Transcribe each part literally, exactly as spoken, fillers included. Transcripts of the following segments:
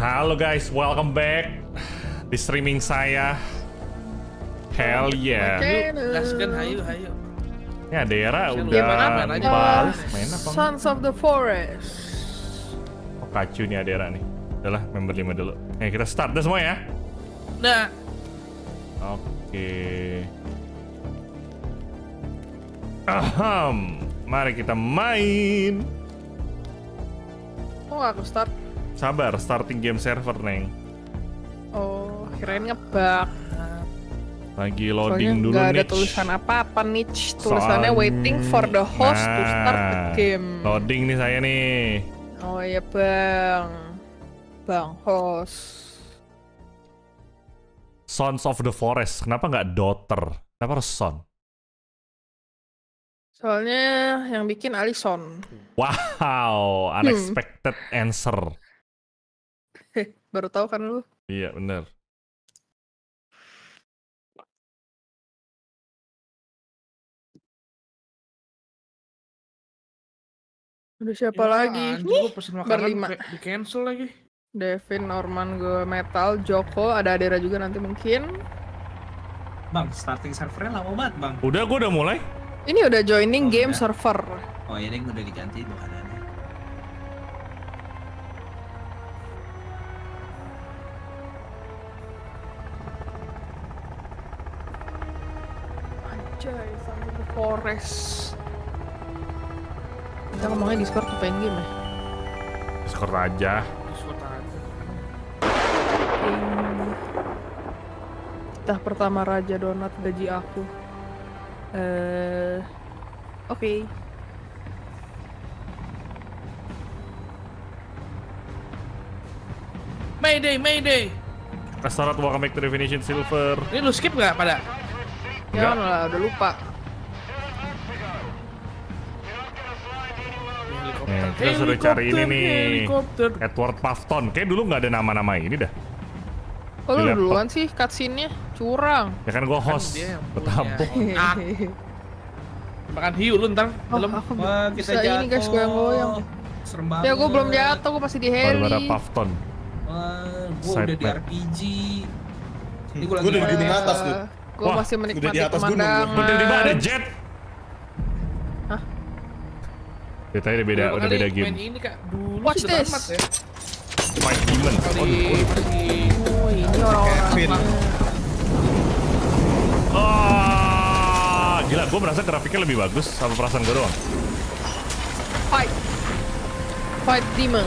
Halo guys, welcome back di streaming saya. Hell yeah. Gaskan, hayu, hayu. Ini Adera udah balas main apa? Sons of the Forest. Oh kacu nih Adera nih. Udahlah member lima dulu. Nah kita start deh semua ya. Nah. Oke. Aham. Mari kita main. Oh aku start. Sabar, starting game server neng. Oh, kirain ngebug. Lagi loading soalnya dulu nih. Gak ada niche. Tulisan apa-apa nih. Tulisannya soalnya waiting for the host nah, to start the game. Loading nih saya nih. Oh iya bang, bang host. Sons of the Forest. Kenapa nggak daughter? Kenapa harus son? Soalnya yang bikin Alison. Wow, unexpected hmm. answer. Baru tahu kan lu? Iya benar. Udah siapa ya, lagi? Nih, berlima. Di cancel lagi. Devin, Norman, gue Metal, Joko, ada Adera juga nanti mungkin. Bang, starting servernya lama banget bang. Udah, gue udah mulai. Ini udah joining oh, game udah. Server. Oh ya, ini udah diganti bukan ada. Anjay, Sons of the Forest. Kita ngomongnya Discord ke pengen game ya? Discord aja. Discord aja. Hmm. Kita pertama raja donat gaji aku. Uh, Oke. Okay. Mayday, Mayday. Astarat, welcome back to Definition Silver. Ini lu skip nggak pada? Jangan lah, udah lupa. Ya, kita sudah cari ini nih. Helikopter. Edward Pafton. Kayak dulu nggak ada nama-nama ini dah. Oh, lu duluan sih cutscene-nya curang. Ya kan gua host. Betampung. Ah. Makan hiu lu ntar. Belum oh, kita jatuh. Ini guys goyang-goyang. Serem banget. Ya gua belum jatuh, gua masih di heli. Baru-baru Pafton. Uh, gua Side udah map. Di R P G. Ini gua lagi di atas tuh. Gua Wah, masih menikmati pemandangan. Udah di mana jet? Hah? Ceritanya udah beda, udah beda game. Ini, Kak. Dulu Watch this. Amat, ya. Fight demon. Oh, ini orang-orang oh, gila, gue merasa grafiknya lebih bagus sama perasaan gue doang. Fight, fight demons.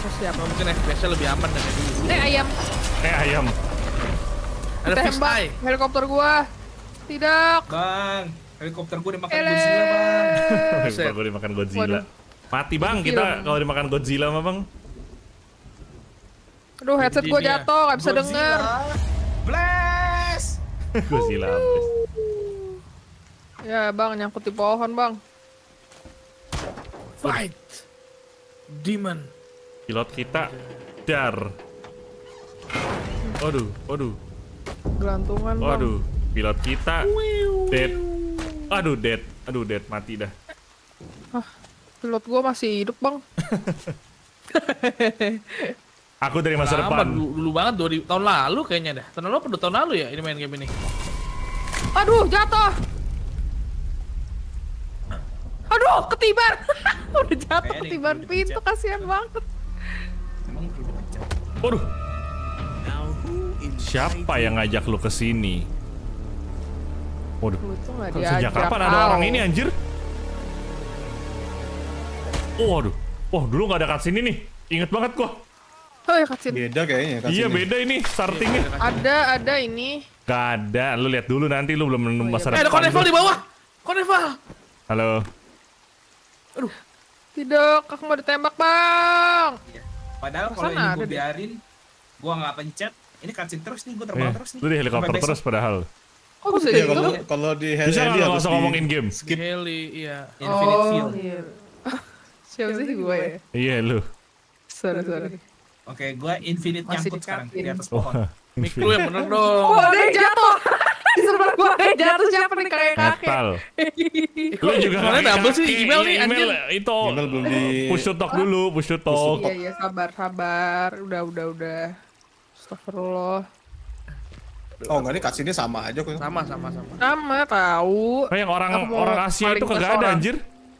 Aku siap. Oh, mungkin F P S-nya lebih aman dari dulu. Eh ayam. Eh ayam. Ada tembak helikopter gue. Tidak. Bang, helikopter gue dimakan Ele. Godzilla bang. Helikopter gue dimakan Godzilla. Waduh. Mati bang Godzilla. Kita kalau dimakan Godzilla mah bang. Aduh, headset gue jatuh, gak bisa denger. Bless! Godzilla, bless. Ya bang, nyangkut di pohon bang. Fight! Demon. Pilot kita, dar. Waduh, waduh. Gelantungan bang. Waduh, pilot kita, dead. Aduh, dead. Aduh, dead, mati dah. Hah, pilot gue masih hidup bang. Aku dari masa lama, depan. Dulu, dulu banget dua ribu tahun lalu kayaknya dah. Tahun lalu perlu tahun lalu ya ini main game ini. Aduh jatuh. Aduh ketiban. Udah jatuh ketiban pintu kasihan banget. Emang aduh. Siapa yang ngajak lu ke sini? Waduh. Sejak kapan ada orang ini anjir? Oh, waduh. Wah, dulu nggak ada cutscene nih. Ingat banget gua. Oh ya, beda kayaknya. Iya beda ini startingnya. Ada ada ini. Gak ada, lu lihat dulu nanti lu belum nemu masalah. Oh, iya. Eh, ada Corneval di bawah. Corneval. Halo. Aduh. Tidak, aku mau ditembak bang. Iya. Padahal kalau ini gue biarin, gue nggak pencet. Ini cutscene terus nih, gue terbang iya. terus nih. Lu di helikopter sampai terus besok. Padahal. Oh, bisa ya, gitu? Kalau di heli atau di ngomongin game. Skip. Heli, iya. Infinite Field. Siapa sih gue ya? Iya lu. Sorry sorry. Oke, gue infinite masih nyangkut sekarang di atas pohon. Mikro yang bener dong. Oh, dia jatuh. Di sebelah gue. Eh, jatuh siapa nih kakek kakek? Metal. Lu juga kemarin double sih email nih anjir. Itu push to talk dulu, push to talk. Iya iya sabar sabar, udah udah udah. Astagfirullah. Oh enggak, ini kasinnya sama aja kok. Sama sama sama. Sama tahu. Kayak orang orang Asia itu kagak ada anjir.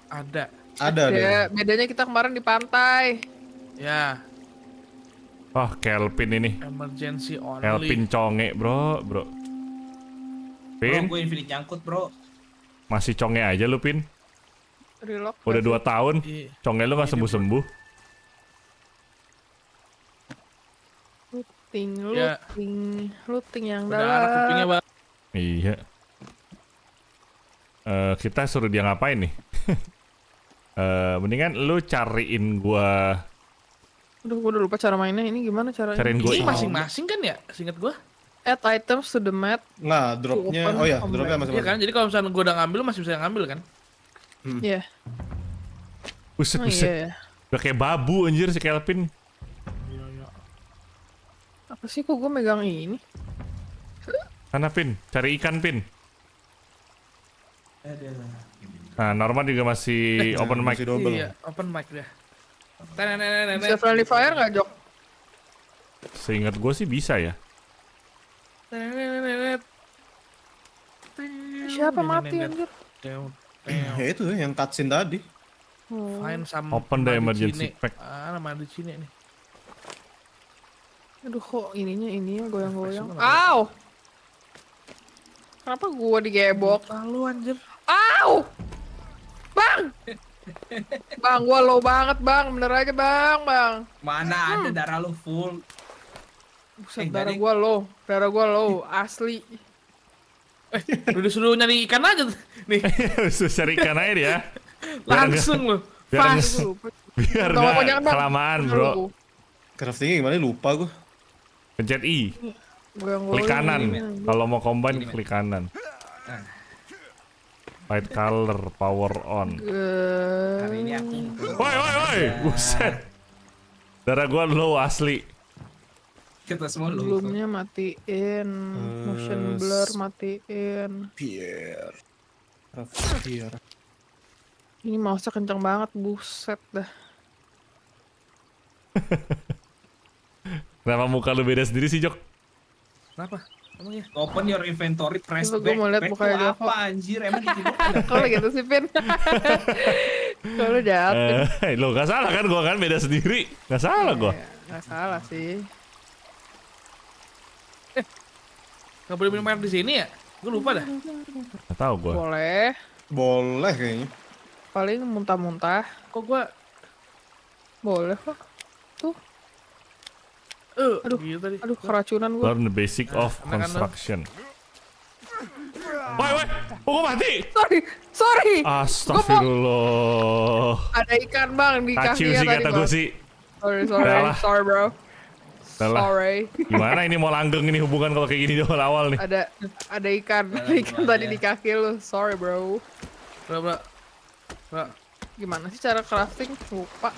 Ada. Ada deh. Bedanya kita kemarin di pantai. Ya. Wah, Kelpin ini. Emergency only. Kelpin conge, bro, bro. Pin. Bro, gue infinite nyangkut, bro. Masih conge aja lu, Pin. Relock. Udah dua tahun, iya. Conge lu gak sembuh-sembuh. Looting, looting, ya. Looting yang dalam. Iya. Uh, kita suruh dia ngapain nih? uh, mendingan lu cariin gua. Aduh, gue udah lupa cara mainnya. Ini gimana caranya? Cariin gue ini masing-masing kan ya? Seinget gue. Add items to the map. Nah, dropnya. Oh ya, dropnya masih. Iya kan? Jadi kalau misalnya gue udah ngambil, masih bisa ngambil kan? Iya. Hmm. Yeah. Uset, oh, uset. Yeah. Udah kayak babu anjir si Kelpin. Yeah, yeah. Apa sih kok gue megang ini? Sana Pin, cari ikan Pin. Nah, Norman juga masih eh, open mic. Iya, open mic deh. Bisa friendly fire nggak Jok? Seingat gue sih bisa ya. Siapa mati anjir? Ya itu yang cutscene tadi. Open the emergency pack. Ah, nama di sini nih. Aduh kok ininya ininya goyang-goyang. Au! Kenapa gue digebok? Lalu anjir. Au! Bang! Bang, gua low banget bang, bener aja bang, bang. Mana hmm. ada darah lu full. Buset, eh, darah dari... gua low, darah gua low, asli. Eh, udah suruh nyari ikan aja nih. Suruh cari ikan aja dia. Langsung lu. Biar biar nggak kelamaan bro. Craftingnya gimana lupa gua. Pencet I. Klik kanan, kalau mau combine klik kanan. Light color, power on. Woi woi woi, buset. Darah gua low asli. Kita semua low. Lumnya matiin, uh, motion blur matiin. Pier. Pier. Ini mouse-nya kenceng banget, buset dah. Kenapa muka lu beda sendiri sih, Jok? Kenapa? Ya? Open your inventory, press back. Gue mau liat mukanya apa anjir, emang kalau gitu sih Pin. Kalau jahat Pin. Lo gak salah kan, gue kan beda sendiri. Gak salah gue. Gak salah sih. Eh, gak boleh minum air di sini ya? Gue lupa dah. Gak tau gue. Boleh. Boleh kayaknya. Paling muntah-muntah. Kok gue? Boleh kok. Tuh. Uh, aduh, aduh keracunan gua. Learn the basic of construction. Woi woi, oh, gua mati. Sorry, sorry. Astagfirullah. Ada ikan bang di kaki ya tadi. Kata gua sih. Sorry, sorry, Dalah. sorry bro. Dalah. Sorry. Gimana ini mau langgeng ini hubungan kalau kayak gini di awal nih? Ada, ada ikan, ada ikan tadi di kaki lu. Sorry bro. Bro, bro. Bro. Gimana sih cara crafting? Lupa.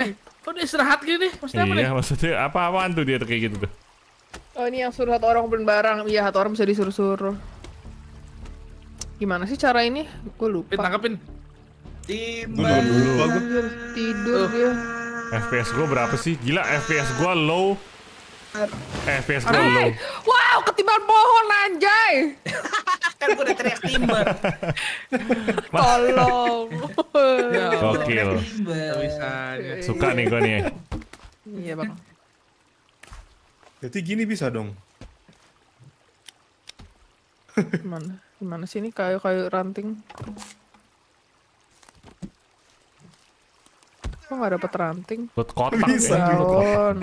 Eh. Kok udah istirahat gini nih? Maksudnya apa nih? Iya maksudnya apa-apaan tuh dia kayak gitu tuh. Oh ini yang suruh satu orang beli barang. Iya satu orang bisa disuruh-suruh. Gimana sih cara ini? Gue lupa. Pin, tangkapin. Timbal tidur, tidur oh. Dia F P S gue berapa sih? Gila F P S gue low. F P S gue low. Wow ketiban pohon anjay. Kan gue udah teriak timber. Tolong. Gokil. Suka nih gue nih. Iya bang. Jadi gini bisa dong. Gimana? Gimana sih ini kayu-kayu ranting? Kok nggak dapet ranting? Buat kotak bisa. Daun.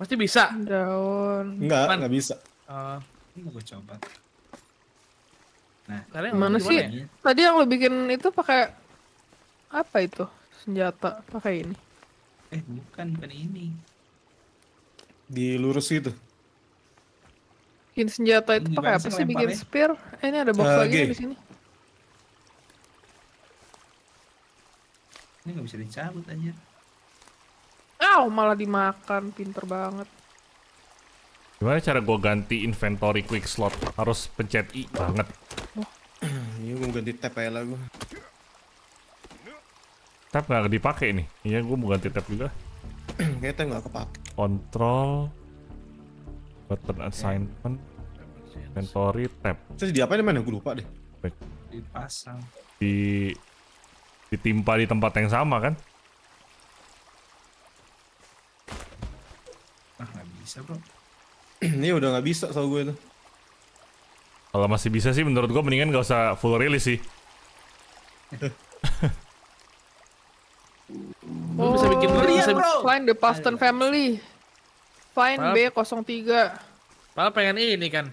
Pasti bisa. Daun. Enggak, nggak bisa. Uh, ini gue coba. Nah, mana sih? Ya? Tadi yang lo bikin itu pakai apa itu? Senjata pakai ini? Eh, bukan, bukan ini. Dilurus itu. Bikin senjata itu pakai apa sih? Bikin spear? Eh, ini ada box uh, lagi okay. Di sini. Ini nggak bisa dicabut aja. Aw, malah dimakan, pinter banget. Gimana cara gue ganti inventory quick slot? Harus pencet I banget. Iya, gue ganti tab aja lah gue. Tab nggak dipakai nih. Iya, gue mau ganti tab juga. Kayaknya tab nggak kepake. Control, button assignment, inventory, tab. Terus di apa ini mana? Gue lupa deh. Baik. Dipasang. Di ditimpa di tempat yang sama kan? Ah, nggak bisa bro. Ini udah nggak bisa soal gue tuh. Kalau masih bisa sih menurut gue mendingan gak usah full release sih. Oh, bisa bikin release bro. Find the Pafton family. Find B nol tiga. Padahal pengen ini kan.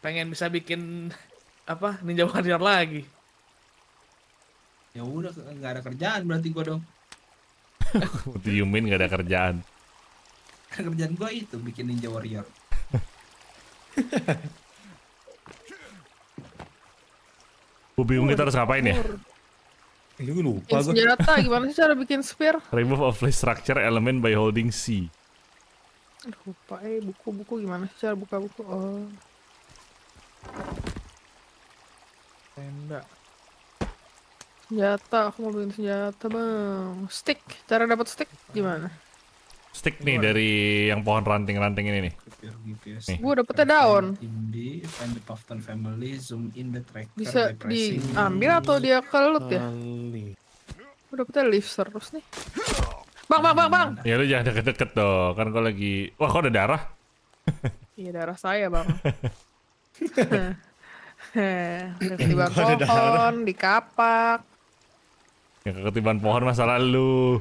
Pengen bisa bikin apa? Ninja Warrior lagi. Ya udah nggak ada kerjaan berarti gue dong. What do you mean nggak ada kerjaan? Kerjaan gue itu bikin Ninja Warrior. Gue bingung kita harus ngapain ya? Ini gue lupa gue. Senjata gimana sih cara bikin spear? Remove a fleshy structure element by holding C. Lupa eh buku-buku gimana sih cara buka buku? Oh. Tenda. Senjata, aku mau bikin senjata bang. Stick, cara dapat stick gimana? Stick nih dari yang pohon ranting-ranting ini nih. nih. Gue dapetnya daun. Bisa diambil atau dia kelut ya? Gue dapetnya leaf terus nih. Bang, bang, bang, bang. Ya lu jangan deket-deket dong. Kan gue lagi. Wah, kok ada darah? Iya darah saya bang. Ketiban pohon, di kapak. Ya ketiban pohon masalah lu.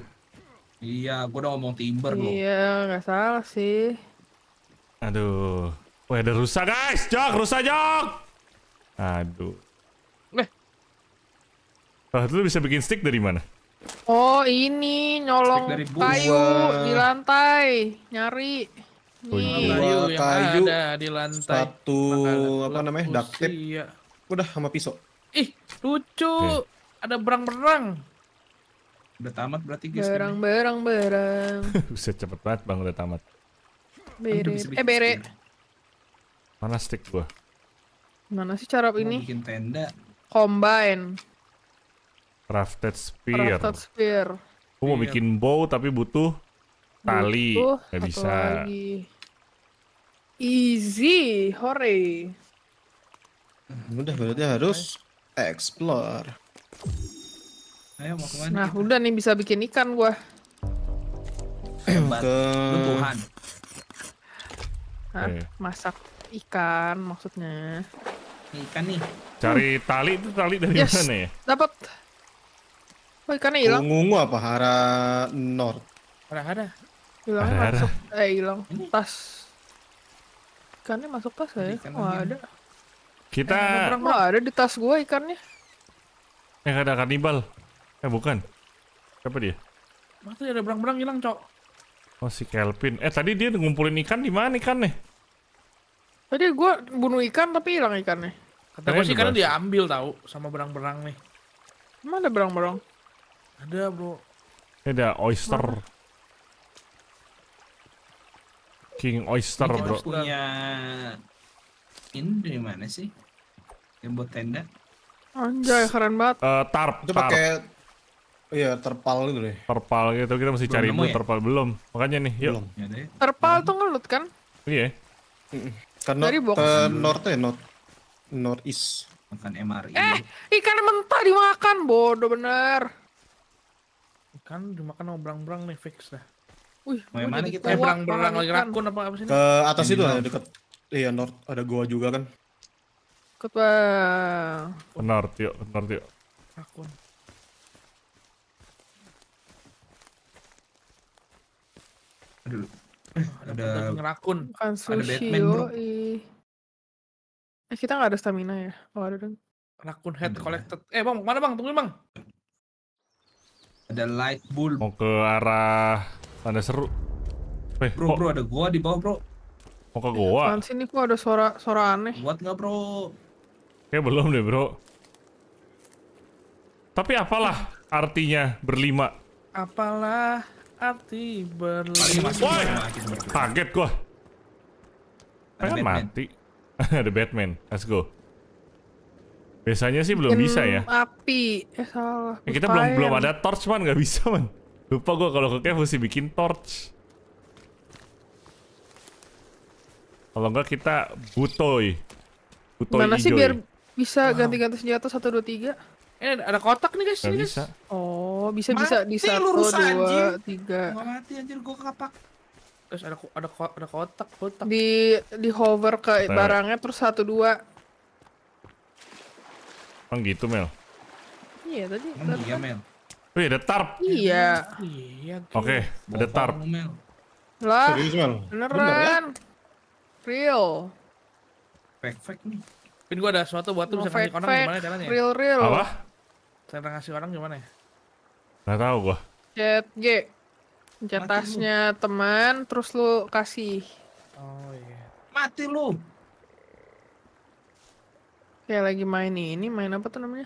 Iya, gue udah ngomong timber loh. Iya, nggak salah sih. Aduh, wah ada rusa guys, Jok, rusa Jok. Aduh. Eh, oh, itu bisa bikin stick dari mana? Oh ini nyolong kayu di lantai, nyari. Nih. Kayu yang kayu ada di lantai. Satu apa namanya? Duct tape. Iya. Udah sama pisau. Ih, lucu. Okay. Ada berang-berang. Udah tamat berarti guys. Berang, berang, berang. Bisa cepet banget bang udah tamat. Bere. Eh bere. Mana stick gua? Mana sih cara ini? Bikin tenda. Combine. Crafted spear. Crafted spear. Gua mau bikin bow tapi butuh tali. Butuh, gak bisa. Lagi. Easy, hore. Udah berarti harus explore. Ayo, mau kemana nah kita? Udah nih bisa bikin ikan gua. Ke Tuhan. Hah? Eh. Masak ikan maksudnya. Ikan nih. Cari tali itu tali dari yes. mana ya? Dapat. Oh ikannya hilang. Ungu apa hara nord? Hara hara. Hilangnya masuk. Eh hilang. Tas. Ikannya masuk tas ya? Ikan wah ada. Kita. Eh, oh, ada di tas gua ikannya. Eh ada kanibal. Eh bukan, siapa dia? Maksudnya ada berang-berang hilang cok. Oh si Kelpin. Eh tadi dia ngumpulin ikan di mana ikannya? Tadi gue bunuh ikan tapi hilang ikannya. Kata gue sih karena dia ambil tahu sama berang-berang nih. Emang ada berang-berang? Ada bro. Ini ada oyster. Mana? King oyster ini bro. Punya ini dari mana sih? Yang buat tenda? Anjay keren banget. Uh, tarp. Itu pakai. Iya terpal gitu deh. Terpal gitu kita mesti belum cari dulu ya? Terpal belum. Makanya nih, yuk. Belum. Terpal belum. Tuh ngelut kan? Iya. Karena ke north ya, north north east. Makan M R I. Eh, ikan mentah dimakan, bodoh bener. Ikan dimakan sama berang-berang nih fix dah. Wih, mana kita berang-berang lagi rakun apa apa sini? Ke atas itu lah dekat. Iya, north ada goa juga kan. Ikut bang. North yuk, north yuk. Rakun. Aduh, ada ngerakun, ada Batman bro. Eh kita nggak ada stamina ya? Oh ada dong. Rakun head collected. Eh bang, mana bang? Tungguin bang. Ada light bull. Mau ke arah tanda seru. Eh, bro, kok... bro ada goa di bawah bro. Mau ke goa? Kan sini kok ada suara suara aneh. Buat nggak bro? Kayak belum deh bro. Tapi apalah artinya berlima? Apalah. Arti berlima. Woi, kaget gua. Pengen mati. Ada Batman, let's go. Biasanya sih belum bisa ya. Api, eh salah. Kita belum belum ada torch man, nggak bisa man. Lupa gue kalau ke cave mesti bikin torch. Kalau enggak kita butoy. Butoy mana sih biar bisa ganti-ganti senjata satu dua tiga? Ini ada kotak nih guys. Ini guys. Oh bisa bisa di satu dua tiga. Nggak mati anjir gue kapak. Terus ada ada ada kotak kotak. Di di hover ke barangnya terus satu dua. Emang gitu Mel? Iya tadi. Emang iya Mel. Wih ada tarp. Iya. Iya. Oke okay, ada tarp. Lah beneran. Real. Fake fake nih. Pin gua ada sesuatu buat tuh no, bisa fake, ngasih orang fake. Gimana caranya? Real real. Apa? Cara ngasih orang gimana ya? Nggak tahu gua. Chat G. Pencet tasnya teman terus lu kasih. Oh iya. Mati lu. Kayak lagi main ini, main apa tuh namanya?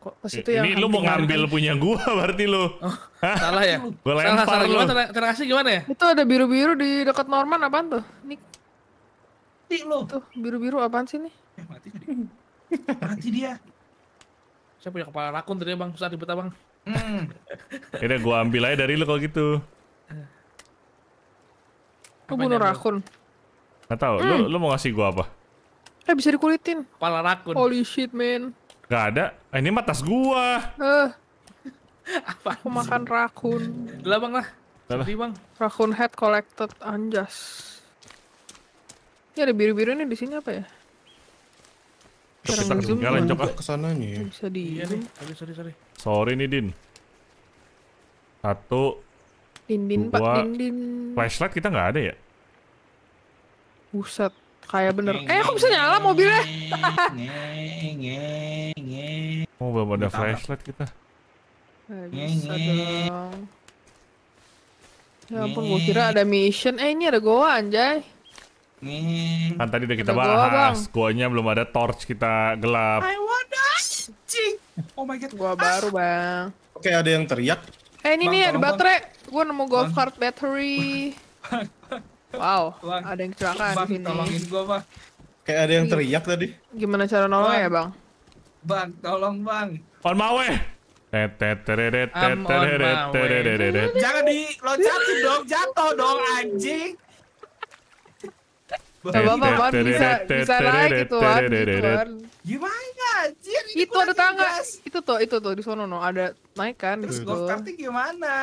Kok itu yang ini lu mau ngambil punya gua berarti lu. Oh, salah ya? Gua lempar salah, salah lu. Gimana, terima kasih gimana ya? Itu ada biru-biru di dekat Norman apaan tuh? Nih. Tik lu. Tuh, biru-biru apaan sih nih? Eh, mati tadi. Mati dia. Saya punya kepala rakun tadi, Bang. Susah ribet, Bang. Hmm. Ya udah gua ambil aja dari lu kalau gitu. Lu bunuh rakun. Nggak tahu, hmm. lu, lu mau ngasih gua apa? Eh bisa dikulitin. Kepala rakun. Holy shit man. Gak ada, eh, ini mah tas gua. Eh. Apa? Aku makan rakun. Udah bang lah. Sedih bang. Rakun head collected, anjas. Ini ada biru-biru nih di sini apa ya? Kita ketinggalan coba kesananya. Bisa di. Iya nih. Sorry sorry sorry. Sorry nih Din. Satu. Din Din Pak Din Din. Flashlight kita nggak ada ya? Buset, kayak bener. Eh, aku bisa nyala mobilnya. Oh, belum ada flashlight kita. Eh, bisa dong. Ya ampun, gua kira ada mission. Eh, ini ada goa, anjay. Kan tadi udah kita bahas, goanya belum ada torch kita gelap. I want us. Oh my god, gua baru, Bang. Oke, ada yang teriak. Eh, ini nih ada baterai. Gua nemu golf cart battery. Wow, bang, ada yang kecelakaan di sini. Tolongin gua, Bang. Kayak ada yang teriak tadi. Gimana cara nolong ya, Bang? Bang, tolong, Bang. On my way. Jangan diloncatin dong, jatuh dong anjing. Bapak-bapak bisa bisa naik gitu kan. Gimana anjir? Itu ada tangga. Itu tuh, itu tuh di sono no, ada naik kan. Terus golf kartnya gimana?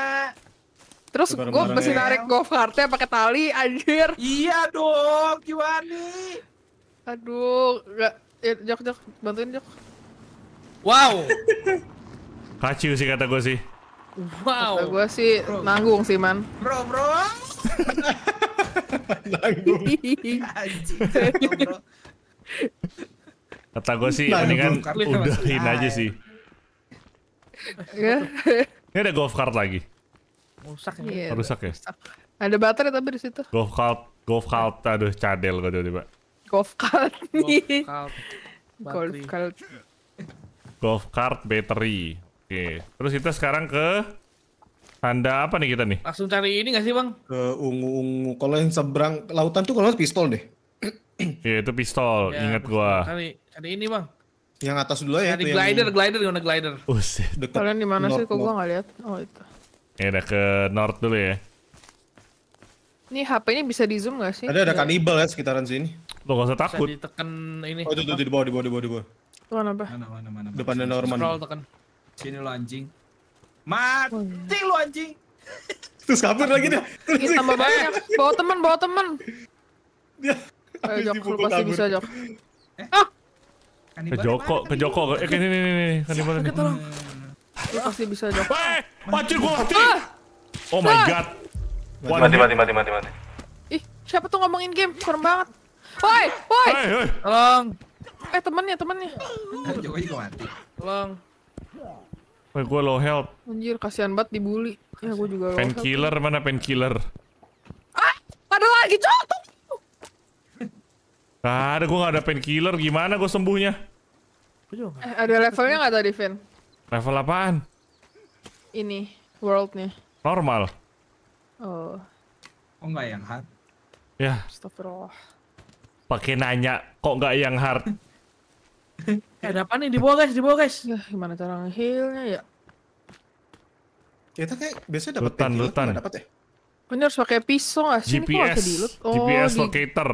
Terus gue mesti narik golf kartnya pakai tali, anjir. Iya dong, gimana? Aduh, nggak, ya, jok jok, bantuin jok. Wow. Kacu sih kata gue sih. Wow. Kata gue sih bro. Nanggung sih man. Bro bro. Nanggung. Kata gue sih, mendingan udahin aja sih. Ini ada golf kart lagi. Rusak ya. Rusak ya. Ada baterai tapi di situ. Golf cart, golf cart, aduh cadel gua tiba-tiba. Golf cart nih. Golf cart. Golf cart battery. Oke, terus kita sekarang ke tanda apa nih kita nih? Langsung cari ini nggak sih bang? Ke ungu-ungu. Kalau yang seberang lautan tuh kalau pistol deh. Iya itu pistol. Ingat gua. Cari, cari ini bang. Yang atas dulu ya. Cari glider, glider gimana glider? Uset. Kalian di mana sih? Kok gua nggak lihat? Oh itu. Ya udah ke north dulu ya. Ini H P-nya bisa di zoom gak sih? Ada ada kanibal ya sekitaran sini. Lo gak usah takut. Bisa ditekan ini. Oh itu tuh di bawah di bawah di bawah di bawah. Itu kan apa? Mana mana mana. Depan dan Norman. Scroll tekan. Sini lo anjing. Mati lo anjing. Terus kabur lagi dia. Ini tambah banyak. Bawa teman, bawa teman. Dia. Ayo Jok, lu pasti bisa Jok. Ah. Ke Joko, ke Joko. Eh ini ini ini kanibal ini. Lu pasti bisa Jok. Pancur gua mati. Ah! Oh my god. Mati mati mati mati mati. Ih, siapa tuh ngomongin game? Serem banget. Woi, woi. Tolong. Eh, temannya, temannya. Joko juga mati. Tolong. Woi, gua low health. Anjir, kasihan banget dibully. Ya gua juga low health. Painkiller mana painkiller? Ah, ada lagi, Cok. Ah, ada gua enggak ada painkiller, gimana gua sembuhnya? Eh, ada levelnya enggak tadi, Vin? Level apaan? Ini worldnya normal. Oh, Kok nggak yang hard? Ya. Astagfirullah. Pakai nanya kok nggak yang hard? Ada apa nih di bawah guys, di bawah guys. Ya, gimana cara heal-nya ya? Kita kayak biasanya dapat lutan, lutan. Dapat ya? Bener, harus pakai pisau nggak sih? G P S, oh, G P S locator.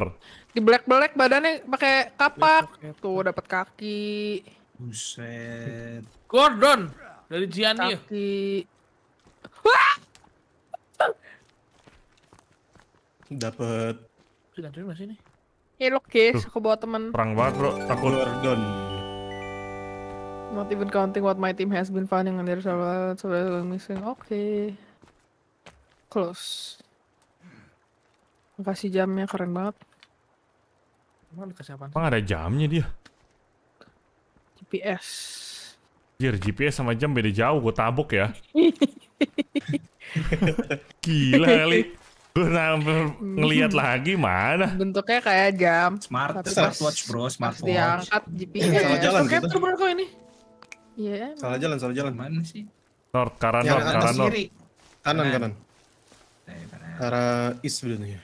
Di, di black-black badannya pakai kapak. Tuh dapat kaki. Buset. Gordon dari Gianni. Kaki. Wah! Dapat. Gantuin masih nih. Hello guys, aku bawa teman. Perang banget bro, takut. Gordon. Not even counting what my team has been finding and there's a lot of missing. Oke. Okay. Close. Makasih jamnya keren banget. Emang dikasih apaan? Emang ada jamnya dia. G P S. Jir, G P S sama jam beda jauh, gue tabok ya. Gila kali. Gue ngeliat lagi mana. Bentuknya kayak jam. Smart, smartwatch bro, smartwatch. Diangkat G P S. Salah jalan gitu. Kok ini? Iya. Salah jalan, salah jalan. Mana sih? North, kanan, north, kanan, north. Kanan, kanan. Arah east sebenarnya.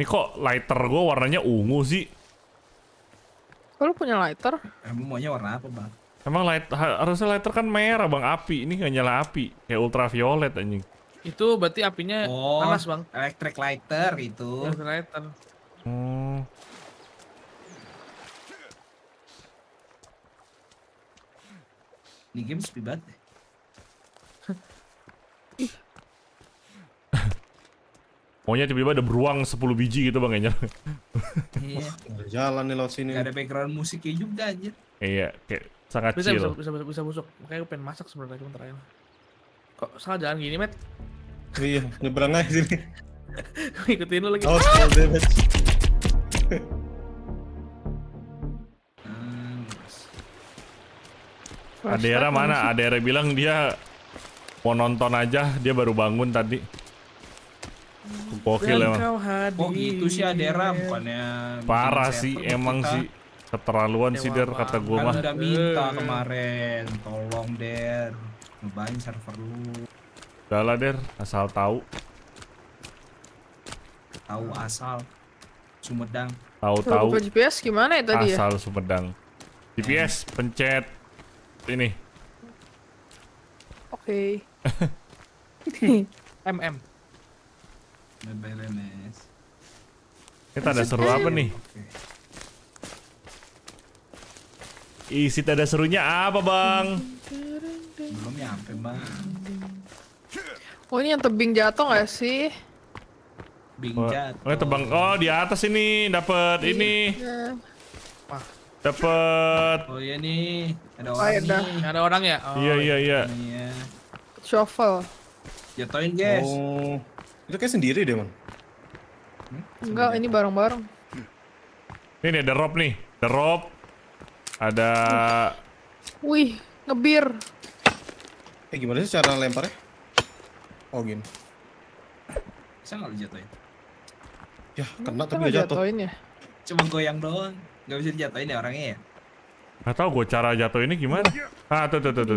Ini kok lighter gue warnanya ungu sih? Kalau punya lighter? Emang maunya warna apa bang? Emang light, harusnya lighter kan merah bang, api. Ini nggak nyala api, kayak ultraviolet anjing. Itu berarti apinya oh, panas bang. Electric lighter itu. Electric lighter. Hmm. Ini game sepi banget. Maunya tiba-tiba ada beruang sepuluh biji gitu bang, kayaknya. Iya. Jalan nih lewat sini. Gak ada background musiknya juga anjir. Iya, kayak sangat bisa, chill. Bisa, bisa, bisa busuk. Makanya gue pengen masak sebenarnya cuma terakhir. Kok salah jalan gini, Matt? Iya, nyebrang aja sini. Gue ikutin lu lagi. Oh, full damage. Adera mana? Adera bilang dia mau nonton aja, dia baru bangun tadi. Gokil emang. Kok gitu sih Adera, bukannya parah sih emang kita. Sih keterlaluan sih Der, kata gua mah. Udah minta kemarin, tolong Der, ngebain server lu. Udah lah Der, asal tahu. Tahu asal Sumedang. Tahu-tahu. G P S gimana ya tadi? Asal Sumedang. G P S eh. Pencet ini. Oke. Okay. M M. Beberenes. Kita ada seru apa nih? Isi ada serunya apa bang? Belum nyampe bang. Oh ini yang tebing jatuh nggak sih? Tebing jatuh. Oh tebang. Oh di atas ini dapat ini. Dapat. Oh iya nih. Ada orang nih. Ada orang ya? Iya iya iya. Shovel. Jatuhin guys. Itu kayak sendiri deh, man. Hmm? Enggak, ini bareng-bareng. Ini nih, ada rope nih. Ada rope. Ada... Wih, ngebir. Eh, gimana sih cara lemparnya? Oh, gini. Bisa nggak dijatuhin? Ya, kena tapi nggak jatuh. Ya? Cuma goyang doang. Nggak bisa dijatuhin ya orangnya ya? Nggak tau gue cara jatuhinnya gimana. Ah, tuh, tuh, tuh. tuh, tuh.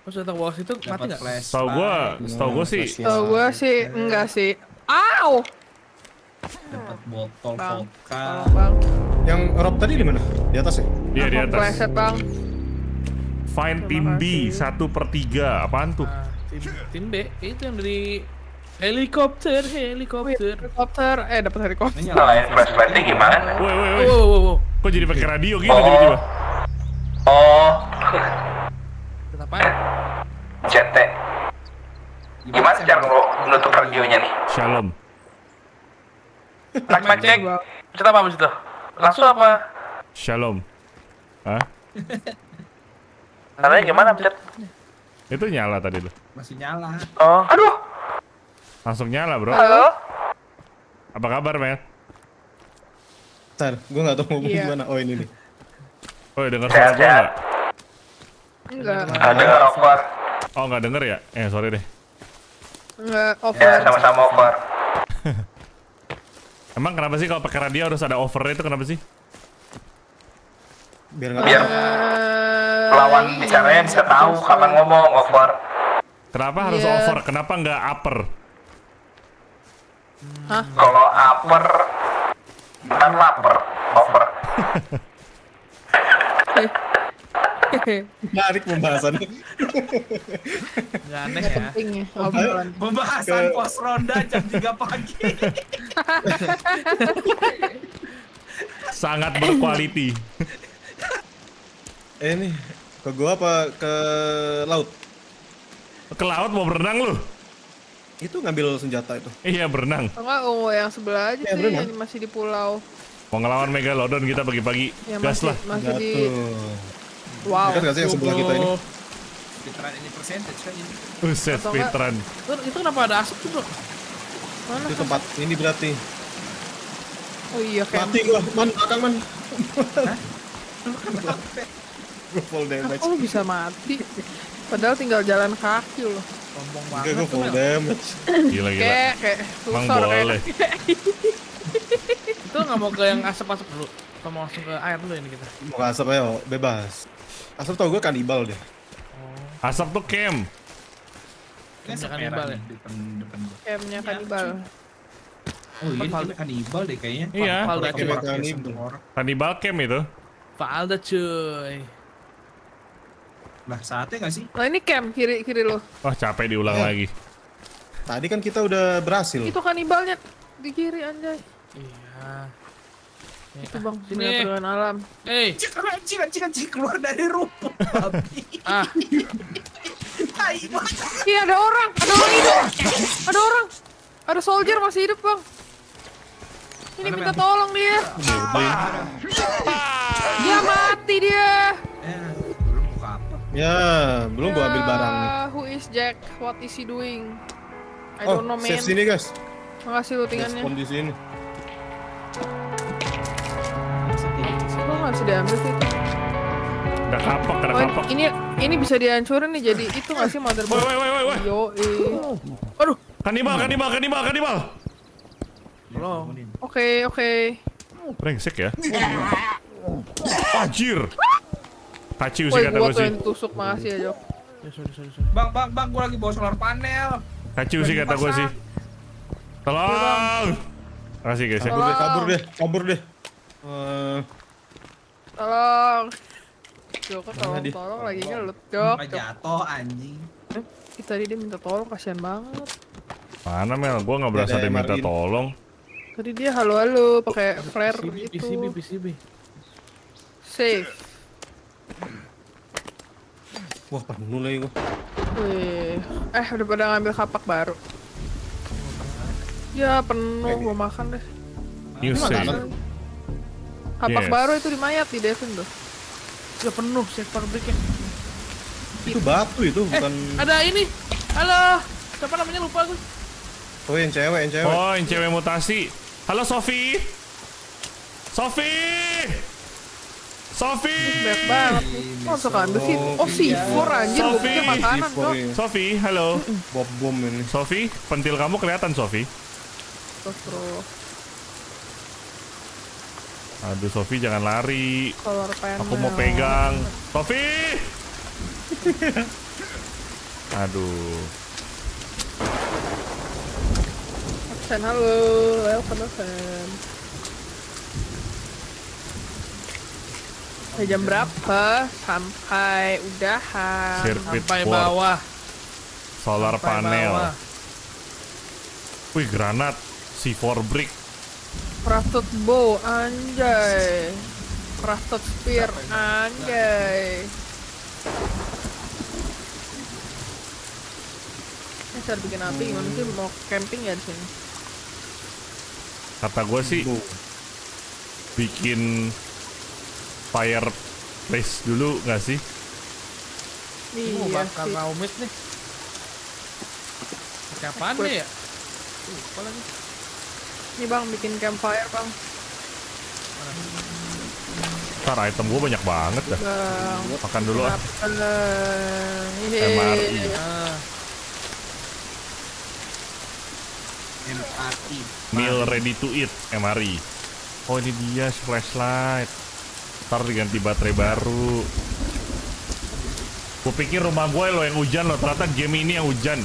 Maksudnya tau bawah situ mati gak? Setau gue, setau gue sih Setau gue sih, enggak sih. Au! Dapat botol vodka. Yang rob tadi di mana? Di atas ya? Dia di atas. Pleset bang. Find tim B, satu per tiga. Apaan tuh? Tim B, itu yang dari helikopter, helikopter Helikopter, eh dapet helikopter. Nyalain flashlightnya gimana? Woi woi woi, kok jadi pakai radio gitu tiba-tiba? Oh. Apaan? C T. Gimana cara lo menutup radionya nih? Shalom. Lagi cek. Kita apa abis itu? Langsung apa? Shalom. Hah? Caranya gimana pencet? Itu nyala tadi lo. Masih nyala. Oh. Aduh. Langsung nyala bro. Halo. Apa kabar Mel? Bentar, gue gak tau mau ngomong gimana. Oh ini nih. Oh denger suara gue gak? Enggak. Ada over. Oh nggak denger ya? Eh sorry deh. Nggak over. Ya sama-sama over. Emang kenapa sih kalau pakai radio harus ada overnya itu kenapa sih? Biar nggak. Biar lawan bicaranya bisa tahu kapan ngomong over. Kenapa harus over? Kenapa nggak upper? Hah? Kalau upper, bukan lapar, over. Menarik pembahasannya. Nggak aneh ya. Pentingnya, pembahasan pos ronda jam tiga pagi. Sangat berkualiti. Eh nih, ke gua apa ke laut? Ke laut mau berenang lu? Itu ngambil senjata itu. Iya, berenang. Enggak, oh, yang sebelah aja ya, sih, yang masih di pulau. Mau ngelawan Megalodon kita pagi-pagi. Ya, gas lah. Masih di... Wow. Kan yang sebelah kita ini. Speedrun ini percentage kan ini. Buset, speedrun. Itu, itu kenapa ada asap tuh, Bro? Mana itu tempat asap? Ini berarti. Oh iya, kayak mati gua. Man, akan man. Hah? Gua full damage. Aku bisa mati. Padahal tinggal jalan kaki loh. Sombong banget. Gua full damage. Gila gila. Kayak kayak susur kayak. Itu enggak mau ke yang asap-asap dulu. Kita mau langsung ke air dulu ini kita. Mau ke asap aja, bebas. Asap tau gue kanibal deh. Oh. Asap tuh camp. Camp-nya kanibal ya? Camp-nya kanibal. Oh iya, ini kanibal deh kayaknya. Iya, kanibal. Kanibal camp itu. Valda cuy. Lah saatnya gak sih? Nah ini camp, kiri-kiri lo. Wah capek diulang lagi. Tadi kan kita udah berhasil. Itu kanibalnya di kiri anjay. Iya. Itu bang, sini perubahan alam. Eh, anjing, anjing, anjing, keluar dari rumput. Ah, iya ada orang, ada orang hidup, ada orang, ada soldier masih hidup bang. Ini minta tolong dia. Dia mati dia. Belum buka apa? Ya, belum gua ambil barangnya. Who is Jack? What is he doing? I don't know man. Save sini guys. Makasih lootingannya. Kondisi ini. Masih diambil sih itu. Udah kapok, udah kapok. Ini ini bisa dihancurin nih jadi itu nggak sih motherboard? Woi woi woi woi. Yoi. Aduh, kanibal kanibal kanibal kanibal. Belum. Oke oke. Brengsek ya. Anjir. Kaciu sih kata gue sih. Woi, gua tusuk makasih ya Jok. Ya sorry sorry sorry. Bang bang bang, gua lagi bawa solar panel. Kaciu sih kata gue sih. Tolong. Makasih guys ya. Kabur deh, kabur deh. Eh Tolong. Joko tolong, tolong lagi ngelut, Jok. Jatuh anjing. Eh, tadi dia minta tolong, kasihan banget. Mana Mel? Gua enggak berasa dia minta tolong. Tadi dia halo-halo pakai flare gitu. P C B, P C B. Safe. Wah, penuh lagi gua. Wih. Eh, udah pada ngambil kapak baru. Ya, penuh gua makan deh. You safe. Kapak yes. Baru itu di mayat di Devin tuh. Udah penuh sektor breaknya. Itu batu itu bukan. Eh, ada ini. Halo. Siapa namanya lupa gue. Oh yang cewek, yang cewek. Oh yang cewek mutasi. Halo Sophie. Sophie. Sophie. Beb banget. Oh suka ambil sih. Oh C empat anjir. Sophie. Makanan, Sophie, halo. Bob bom ini. Sophie, pentil kamu kelihatan Sophie. Terus. Aduh Sophie jangan lari. Aku mau pegang. Sophie. Aduh. Absen halo, welcome absen. Sampai jam berapa? Sampai udahan. Circuit sampai board. Bawah. Solar sampai panel. Bawah. Wih granat C empat brick. Crafted bow, anjay. Crafted spear, anjay. Ini cara bikin api, gimana sih mau camping ya di sini? Kata gue sih, bikin fireplace dulu nggak sih? Iya sih. Bakal raumis nih. Kapan nih ya? Lupa lagi. Ini bang, bikin campfire bang. Ntar item gue banyak banget dah. Makan dulu ah. M R I. M R I. Meal ready to eat, M R I. Oh ini dia flashlight. Ntar diganti baterai baru. Gue pikir rumah gue lo yang hujan lo, ternyata game ini yang hujan.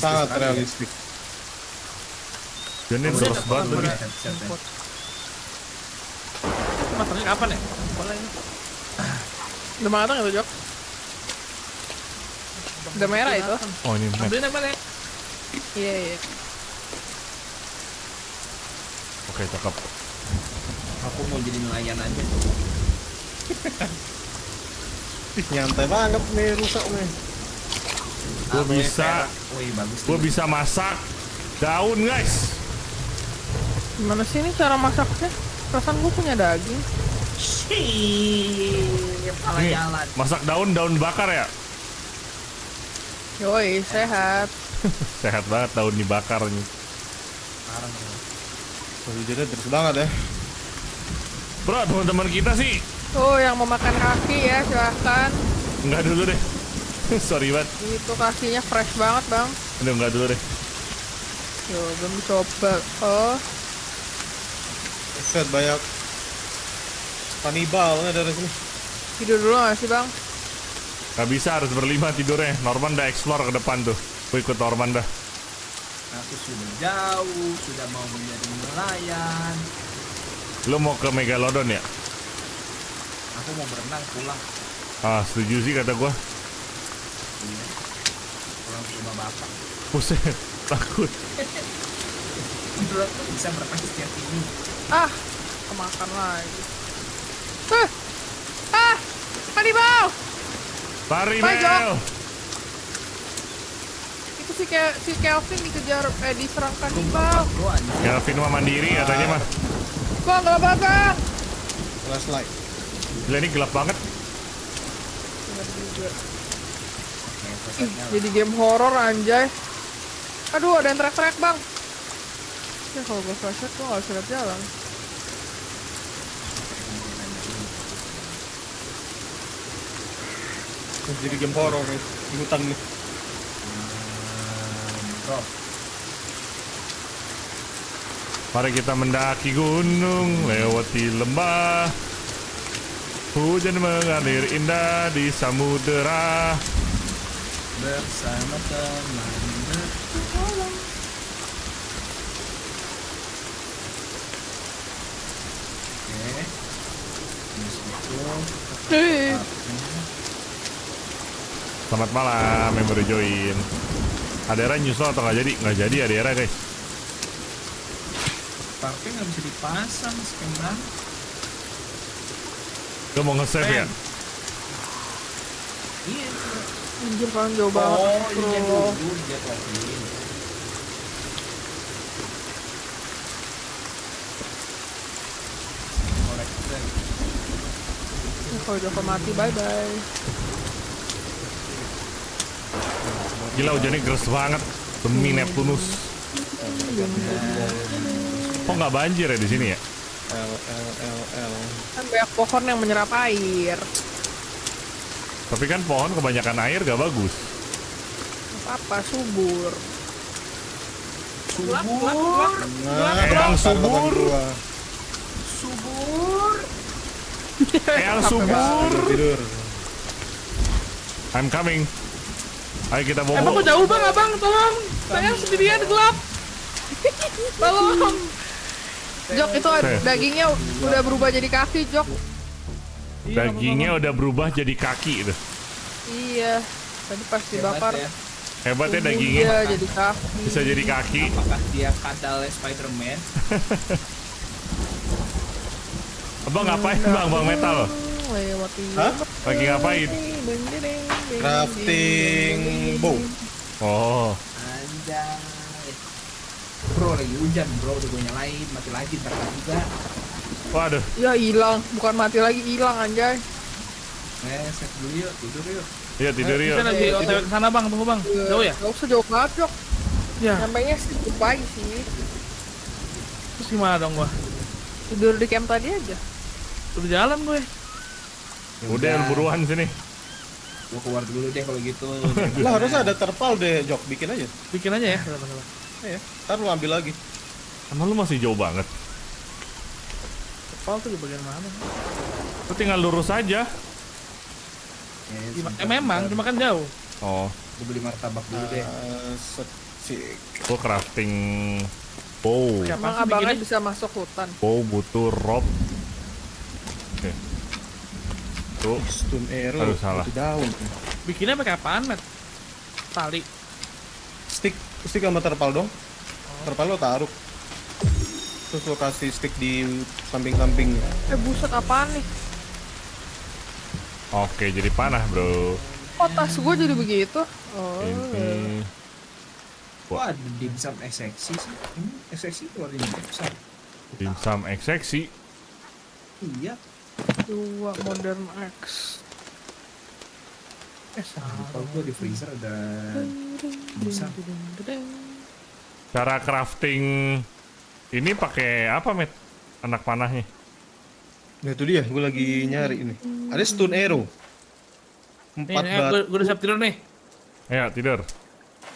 Sangat realistik. Dan ini terus banget lagi. Matangnya kapan ya? Udah matang itu, Jok? Udah merah itu. Oh, ini merah. Ambilin apa, Nek? Iya, iya. Oke, cakep. Aku mau jadi nelayan aja. Nyantai banget nih, rusak nih. Gue bisa, gue bisa masak daun, guys. Gimana sih ini cara masaknya? Perasaan gue punya daging. Shhh, malah jalan. Masak daun, daun bakar ya? Yoi, sehat. Sehat banget daun dibakarnya. Jadi terus banget ya. Bro, teman-teman kita sih. Oh, yang mau makan kaki ya, silahkan. Enggak dulu deh. Sorry banget. Itu kakinya fresh banget, Bang. Udah enggak dulu deh. Yo, belum coba. Oh. Set banyak kanibal ada di sini. Tidur dulu gak sih, Bang? Gak bisa, harus berlima tidurnya. Norman udah explore ke depan tuh. Gue ikut Norman dah. Aku sudah jauh, sudah mau menjadi nelayan. Lo mau ke Megalodon ya? Aku mau berenang pulang. Ah, setuju sih kata gua. Iya. Pulang ke rumah bapak. Buset, takut. Bisa berenang setiap ini. Ah, kemakan lagi. Huh. Ah, kanibal. Lari, Mel. Itu si, Ke si Kelvin dikejar, eh diserang kanibal. Kelvin mah mandiri ah. Katanya mah. Kok nggak bakal? Flashlight. Gila, ini gelap banget. Ih, jadi game horror anjay. Aduh, ada yang trek-trek, Bang. Ya kalau gue flashlight, gue gak bisa lihat jalan. Jadi game horror nih, di hutan nih. Oh. Mari kita mendaki gunung, lewati lembah. Hujan mengalir indah di samudera bersama teman bertualang. Oke, hey. Selamat malam yang baru join. Adera nyusul atau nggak jadi? Nggak jadi Adera, guys. Parkir nggak bisa dipasang sekarang. Lo mau nge-save ya? Iya. Anjir, kalian jauh banget. Oh, iya jujur, dia kopiin. Korek, korek. Kalau Joko mati, bye-bye. Gila, hujannya geres banget. Demi Neptunus. Kok nggak banjir ya di sini ya? L, L, L, L. Kan banyak pohon yang menyerap air. Tapi kan pohon kebanyakan air gak bagus. Apa-apa, subur. Subur. Subur. Eyang subur. Subur. Eyang subur. Tidur. I'm coming. Ayo kita bobo. Emang kok jauh, Bang, Abang? Tolong. Saya sendirian gelap. Tolong. Jok, itu dagingnya udah berubah jadi kaki, Jok. Dagingnya udah berubah jadi kaki itu. Iya, tadi pas dibakar. Hebat ya dagingnya. Iya, jadi kaki. Bisa jadi kaki. Apakah dia kadalnya Spider-Man? Abang ngapain, Bang? Bang Metal? Hah? Lagi ngapain? Crafting bow. Oh. Anjay. Bro, lagi hujan, bro, udah gue nyalain, mati lagi, ntar juga. Waduh. Ya hilang, bukan mati lagi, hilang anjay. Eh, set dulu yuk, tidur yuk. Iya, tidur yuk. Kita lagi otw ke sana, Bang, tunggu, Bang. Jauh ya? Gak usah jauh banget, Jok. Ya. Nyampainya sedikit pagi sih. Terus gimana dong gua? Tidur di camp tadi aja. Udah jalan gue. Udah, buruan sini. Gua keluar dulu deh kalau gitu. Lah, harusnya ada terpal deh, Jok, bikin aja. Bikin aja ya, teman-teman. Ya, ntar lu ambil lagi. Karena lu masih jauh banget. Kepal tuh di bagian mana? Lu tinggal lurus aja. Ya, eh, memang, cuma kan jauh. Oh. Gue beli martabak dulu deh. Uh, Gue crafting Wow. Emang abangnya bisa masuk hutan. Wow, butuh rob. Oke. Tuh, stun arrow. Aduh, salah. Daun. Bikinnya pakai apaan, Matt? Tali. Stick, stick sama terpal dong. Terpal lo taruh. Terus lo kasih stick di samping-samping. Eh, buset apaan nih? Oke, jadi panah, bro. Oh, tas gue jadi begitu. Oh. Ini. Wah, ada dimsum ekseksi sih. Hmm, ekseksi itu ada dimsum. Dimsum ekseksi? Iya. Dua modern X. Eh, kalau gue di freezer ada dimsum. Cara crafting ini pakai apa, Met? Anak panahnya. Nah itu dia, gue lagi nyari ini. Ada stone arrow. Empat nih, batu. Gue udah siap tidur nih. Ayo, tidur.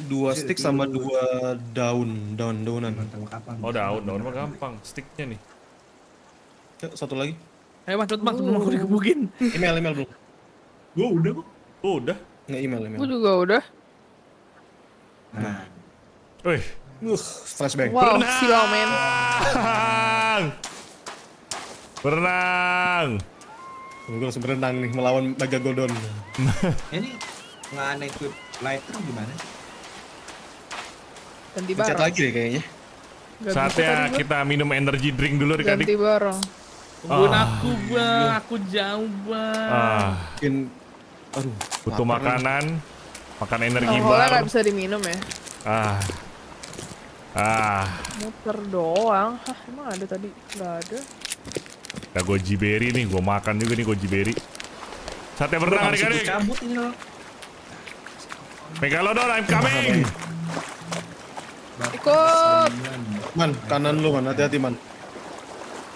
Dua stick sama dua daun, daun-daunan. Oh daun, daun mah gampang. Sticknya nih. Satu lagi. Ayo mas, cepet mas, sebelum aku dikebukin. Email, email bro. Gue udah kok. Oh udah. Nggak email, email. Gue juga udah. Nah. Wih. Uh, flashback. Wow, silau men. Berenang. Gue langsung berenang nih melawan Megalodon. Ini nggak aneh equip Lightroom gimana? Ganti barang. Pencet lagi deh kayaknya. Gak saatnya kita minum energy drink dulu dikadik. Ganti barang. Tungguin ah, aku bang, aku jauh bang. Ah. Mungkin, aduh. Butuh makanan, makan energi oh, bar. Gak bisa diminum ya. Ah. Ah. Muter doang. Hah, emang ada tadi? Gak ada. Gak goji berry nih, gue makan juga nih goji berry. Saatnya berenang adik-adik. Megalodon, I'm coming. Ikut. Man, kanan lu man, hati-hati man.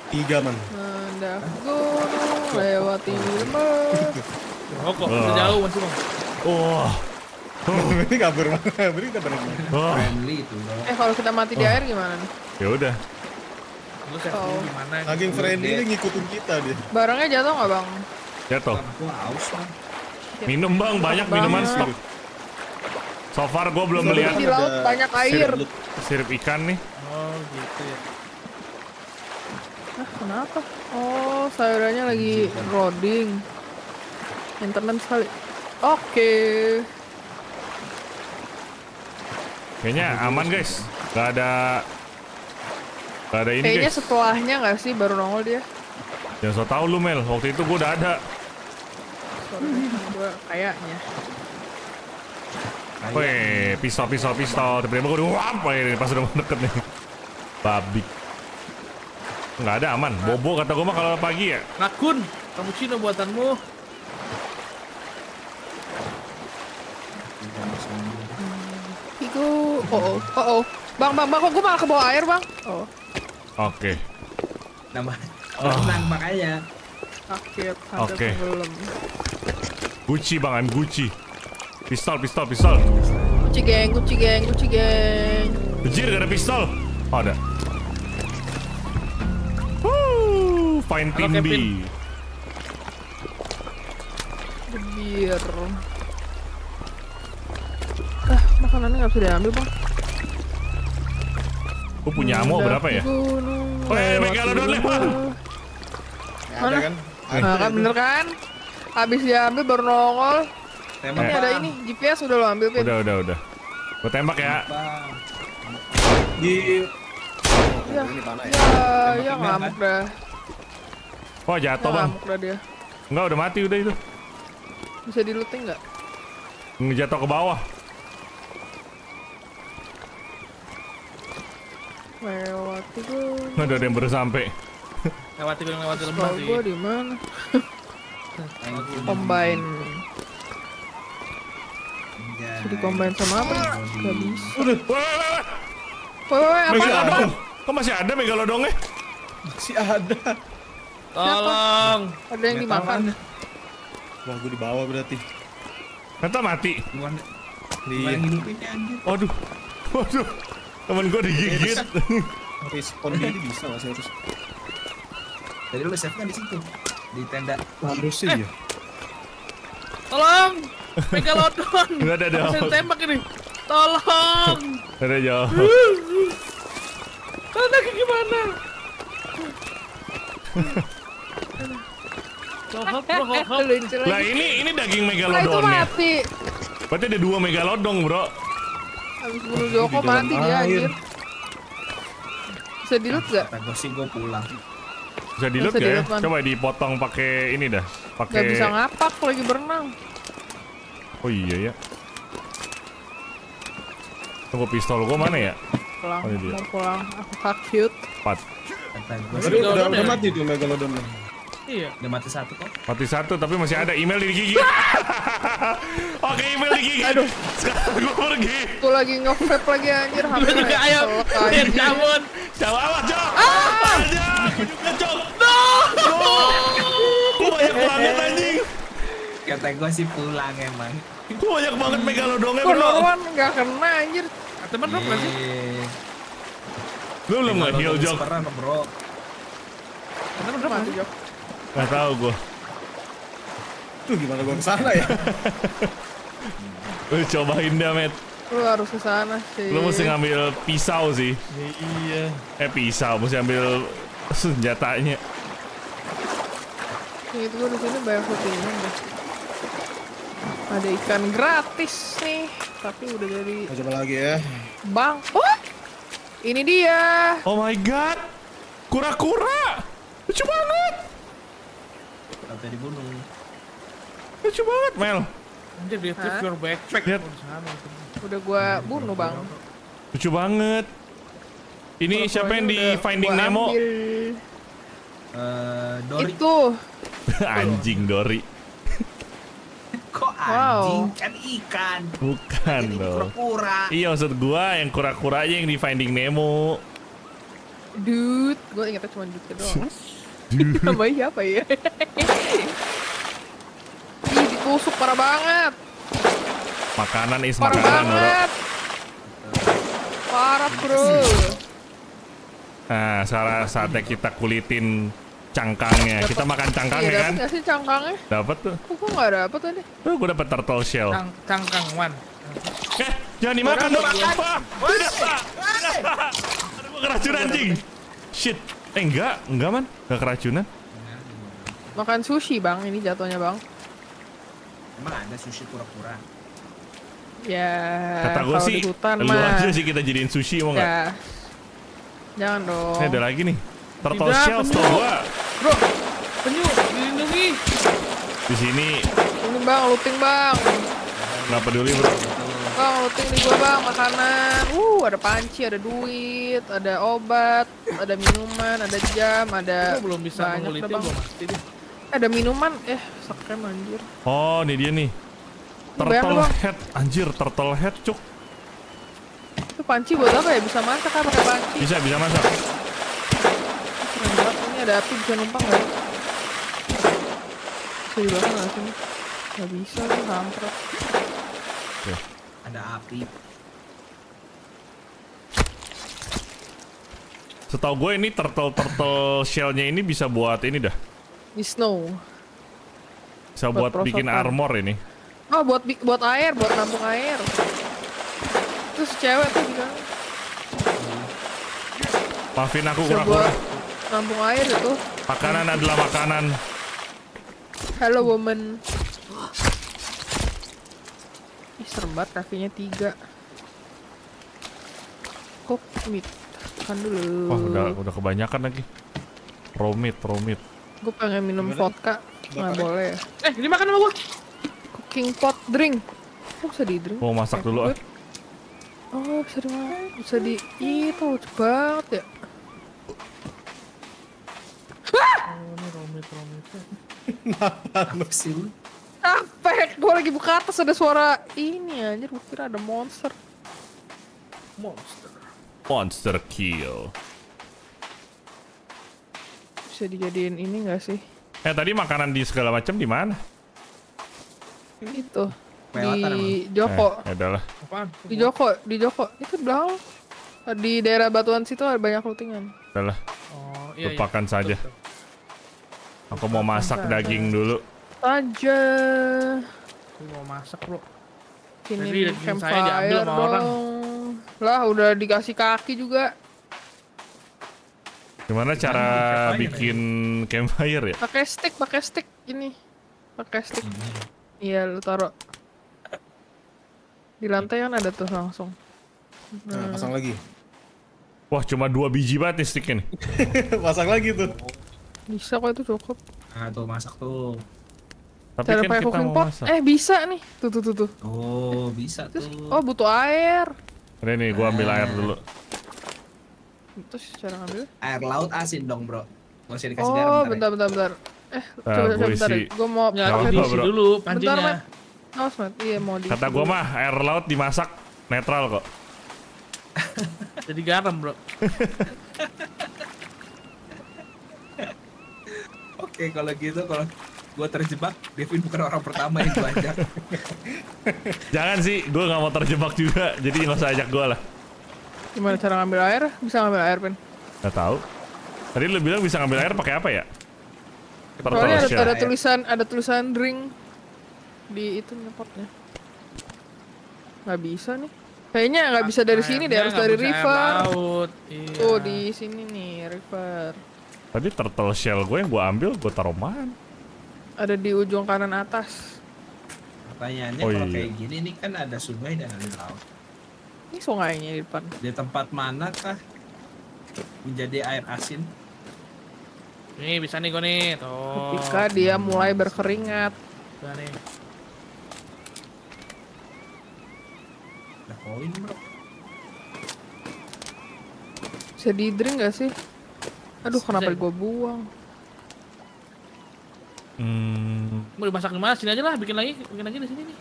Tiga man. Mendak gunung lewati lemah. Oh kok bisa jauh masih bang. Oh. Ini kabur man, ini kita berenang. Friendly itu. Eh kalau kita mati di air gimana nih? Ya udah. Lu kayak gimana? Lagi friendly ini ngikutin kita dia. Barangnya jatuh nggak bang? Jatuh. Minum bang, banyak minuman stok. So far gue belum melihat di laut banyak air. Sirip, sirip ikan nih. Oh gitu ya. Nah kenapa? Oh sayurannya lagi rodding. Internet sekali. Oke. Kayaknya aman guys. Gak ada. Gak ada ini. Kayaknya guys. Setelahnya nggak sih baru nongol dia. Jangan so tau lu Mel. Waktu itu gue udah ada. Gue kayaknya. Weh, pistol, pistol, pistol. Tiba-tiba gue udah wap, weh, pas udah deket nih. Babi. Nggak ada, aman. Bobo kata gue mah kalau pagi ya. Nakun, kamu Cina buatanmu. Iku, oh oh, oh oh. Bang, bang, bang, kok gue malah ke bawah air, bang? Oh. Oke. Okay. Nambah, tenang oh. Makanya. Oke, okay, belum. Okay. Gucci, bang, I'm Gucci. Pistol, pistol, pistol. Gucci geng, Gucci geng, Gucci geng. Bejir gak ada pistol? Oh, ada. Wuuuuh, fine tindi. Bejir. Ah, makanannya gak bisa diambil, bang. Gue punya ammo berapa ya? Weh, Megalodon lewat. Mana? Nah, kan bener kan? Abis diambil baru nongol. Ini eh. Ada ini, G P S udah lo ambil, Pin. Udah, udah, udah. Gue tembak ya. Di... Ya, ya ngamuk dah. Oh, jatuh, Bang. Ngamuk dah dia. Enggak, udah mati, udah itu. Bisa diluting nggak? Ngejatuh ke bawah. Lewati gue. Udah ada yang baru sampai. Lewati gue, lewati lembah sih. Gue di mana? Combine. Dikombinasi sama apa? Gak bisa. Udah. Woi, woi, woi. Megalodon. Kok masih ada megalodonnya? Masih ada. Tolong. Ada yang dimakan. Wah, gue dibawa berarti. Ternyata mati. Lihat. Waduh. Waduh. Temen gue digigit. Respon gini bisa gak sih harus? Tadi lu save kan di situ. Di tenda. Harusnya ya. Tolong. Megalodon. Enggak ada dong. Tembak ini. Tolong. Ada jauh. Anaknya gimana? Nah ini ini daging megalodonnya. Berarti ada dua megalodon, bro. Habis buru Joko mati dia anjir. Bisa dilut gak? Gue sih gue pulang. Bisa dilut gak ya? Coba dipotong pakai ini dah. Pakai. Gak bisa ngapak lagi berenang. Oh iya ya. Tunggu pistol gue mana ya? Pulang, oh, iya. Mau pulang. Aku tak cute. Empat. Tapi udah, udah mati tuh megalodonnya. Iya. Udah mati satu kok. Mati satu tapi masih ada email digigit. Oke, email digigit. Aduh. Sekarang gue pergi. Tuh lagi nge-vape lagi anjir. Hampir juga ayo. Lihat cabut. Jauh awas, Jok. Aja. Gue juga Jok. No. Gue banyak banget anjing. Kata gue sih pulang emang. Gue banyak banget megalodonnya bro. Norman gak kena anjir. Temen lu kan sih? Lu belum gak heal Jok? Temen lu kan sih Jok? Gak tau gue. Tuh gimana gue kesana ya? Lu cobain dah, Matt. Lu harus kesana sih. Lu mesti ngambil pisau sih. Iya. Eh pisau, mesti ambil senjatanya. Ini gue disini banyak fotonya. Ada ikan gratis nih. Tapi udah dari. Coba lagi ya. Bang. Oh! Ini dia. Oh my god. Kura-kura. Lucu banget. Sampai dibunuh. Lucu banget, Mel. Anjir dia trip your backpack. Lihat. Udah gua bunuh, Bang. Lucu banget. Ini kura-kura siapa yang di Finding Nemo? Uh, Dory. Itu. Anjing Dory. Kok anjing? Wow. Kan ikan. Bukan loh. Kura-kura. Iya maksud gua yang kura-kura aja yang di Finding Nemo. Dude, gua ingetnya cuma dude doang. Dude. Namanya apa ya? Ih, ditusuk parah banget. Makanan is parah makanan banget. Bro. Parah bro. Nah, sekarang saatnya kita kulitin cangkangnya. Dapet. Kita makan cangkangnya iya, kan? Dapet gak sih cangkangnya? Dapet tuh. Kok gue gak dapet tadi? Tuh gue dapet turtle shell. Cang cangkang one. Eh, jangan dimakan dong. Pak! Udah pak! Udah pak! Aduh gue keracunan anjing. Shit. Eh enggak, enggak man. Gak keracunan. Makan sushi bang, ini jatuhnya bang. Emang ada sushi pura-pura? Ya, kalau di hutan mah. Kata gue sih, lu aja sih kita jadiin sushi mau gak? Jangan dong. Ini ada lagi nih. Turtle shell tau gua. Bro, penyu dilindungi. Di sini. Ini bang, looting bang. Nggak peduli bro. Bang, looting di gua bang, makanan. Uh, ada panci, ada duit, ada obat, ada minuman, ada jam, ada. Gua belum bisa ngulitin bang. Ada minuman, eh sekrem anjir. Oh, ini dia nih. Turtle head, anjir turtle head cuk. Itu panci buat apa ya? Bisa masak kan pakai panci? Bisa, bisa masak. Ada api bisa numpang nggak? Bisa dibakar nggak sini? Nggak bisa nih kampret. Okay. Ada api. Setahu gue ini turtle turtle shellnya ini bisa buat ini dah. Di snow. Bisa buat, buat bikin armor ini. Oh buat buat air, buat nampung air. Terus cewek tuh juga. Maafin aku kurang-kurang. Kampung air itu. Makanan adalah makanan. Hello woman. Ih serem banget kakinya tiga. Cook meat. Makan dulu. Wah udah, udah kebanyakan lagi. Raw meat, raw meat. Gue pengen minum vodka. Nggak boleh. Eh dimakan sama gue. Cooking pot drink. Kok bisa di drink? Mau masak dulu ah. Oh bisa dimakan. Bisa di... Ih tau banget ya. Apa sih? Capek, gue lagi buka atas ada suara ini anjir, gue kira ada monster. Monster. Monster kill. Bisa dijadiin ini gak sih? Eh tadi makanan di segala macam di mana? Itu di Joko. Eh, adalah. Di Joko, di Joko. Itu belakang. Di daerah batuan situ ada banyak lootingan. Adalah. Oh, iya, lupakan iya, saja. Betul, betul. Aku mau masak Masa, daging ada. dulu aja. Aku mau masak bro. Ini campfire diambil sama orang. Lah udah dikasih kaki juga. Gimana cara nah, bikin campfire ya? Pakai stick, pakai stick ini. Pakai stick. Iya, lu taruh di lantai kan ada tuh langsung. Nah, nah pasang lagi. Wah, cuma dua biji banget nih sticknya nih. Pasang lagi tuh. Bisa kok itu cukup. Nah, tuh masak tuh. Tapi cara kan kita mau pot. Masak. Eh, bisa nih. Tuh tuh tuh tuh. Oh, bisa tuh. Oh, butuh air. Ini nih, gua ambil ah. air dulu. Terus cara ngambil? Air laut asin dong, bro. Gak usah dikasih garam. Oh, bentar, bentar, bentar. Eh, nah, coba, coba bentar. Gue mau nyalain dulu pancinya. Bentar, Mat. Oh, Mat. Iya, mau diisi. Kata gue mah, air laut dimasak netral kok. Jadi garam, bro. Oke, kalau gitu, kalau gue terjebak, Devin bukan orang pertama yang gue ajak. Jangan sih, gue gak mau terjebak juga. Jadi gak usah ajak gue lah. Gimana cara ngambil air? Bisa ngambil air, Pin? Gak tahu. Tadi lu bilang bisa ngambil air pakai apa ya? Soalnya ada, ada tulisan, ada tulisan drink di itu potnya. Gak bisa nih. Kayaknya gak bisa dari sini deh, harus dari river. Iya. Tuh di sini nih, river. Tadi turtle shell gue yang gue ambil, gue taruh mana? Ada di ujung kanan atas. Pertanyaannya oh, kalau iya. kayak gini nih kan ada sungai dan ada laut. Ini sungainya di depan. Di tempat manakah menjadi air asin? Nih bisa nih gue nih. Tuh. Ketika dia mulai berkeringat. Nah, nih. Udah koin bro. Bisa di drink gak sih? Aduh bisa kenapa gue buang? Hmm. Mau dimasak dimana? Sini aja lah, bikin lagi, bikin aja di sini nih.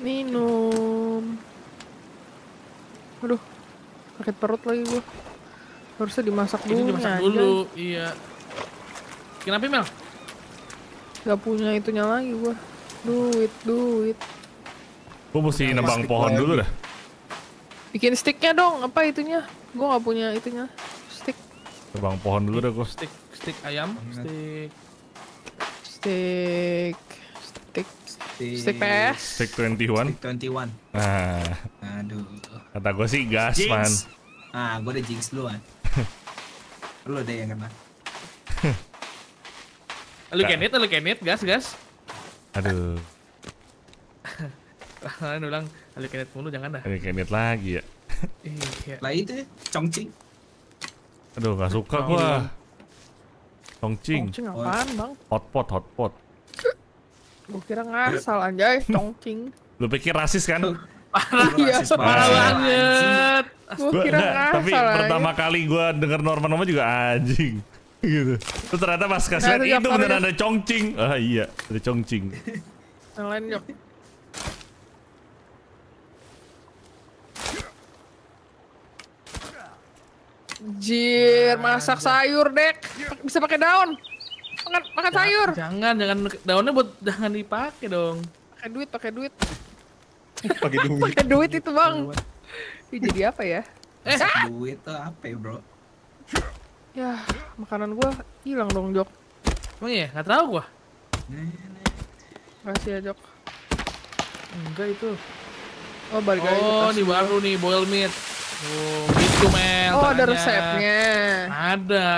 Minum. Aduh, sakit perut lagi gua. Harusnya dimasak dulu. Ini dimasak dulu, aja. Iya. Kenapa Mel? Gak punya itunya lagi gua. Duit, duit. Gua mesti nah, nebang pohon lagi. Dulu dah. Bikin sticknya dong, apa itunya? Gua gak punya itunya. Stick. Nebang pohon dulu dah gua. Stick, stick ayam. Stick. Stick. Stick. Stick P S. Stick dua puluh satu. Stick dua puluh satu. Nah. Aduh. Kata gue sih gas, jinx. Man. Ah, gue udah jinx duluan. Lu ada yang kena. Lu kenit, lu kenit, gas, gas. Aduh. Lahan ulang, lu kenit mulu jangan dah. Lu kenit lagi ya. Iya. Lah itu congcing. Aduh, gak suka gue. Congcing. Congcing apaan, Bang? Hotpot, hotpot. Gue kira ngasal anjay, congcing. Lu pikir rasis kan? Parah, iya, parah banget. Gue kira ngasal. Tapi pertama kali gue denger Norman Norman juga anjing gitu. Terus ternyata pas kasihan nah, itu beneran ada congcing. Ah iya, ada congcing. Yang lain yuk. Jir, masak sayur, Dek. Bisa pakai daun. Makan, makan sayur. Jangan, jangan daunnya buat jangan dipakai dong. Pakai duit, pakai duit. Pakai duit. Pakai duit itu, Bang. Ini jadi apa ya? Eh, ah! Duit tuh apa, ya, Bro? Yah, makanan gua hilang dong, Jok. Emang ya? Enggak tahu gua. Makasih ya, Jok. Enggak itu. Oh, balik lagi. Oh, ini baru nih boil meat. Oh, gitu, Mel. Oh, ada resepnya. Ada.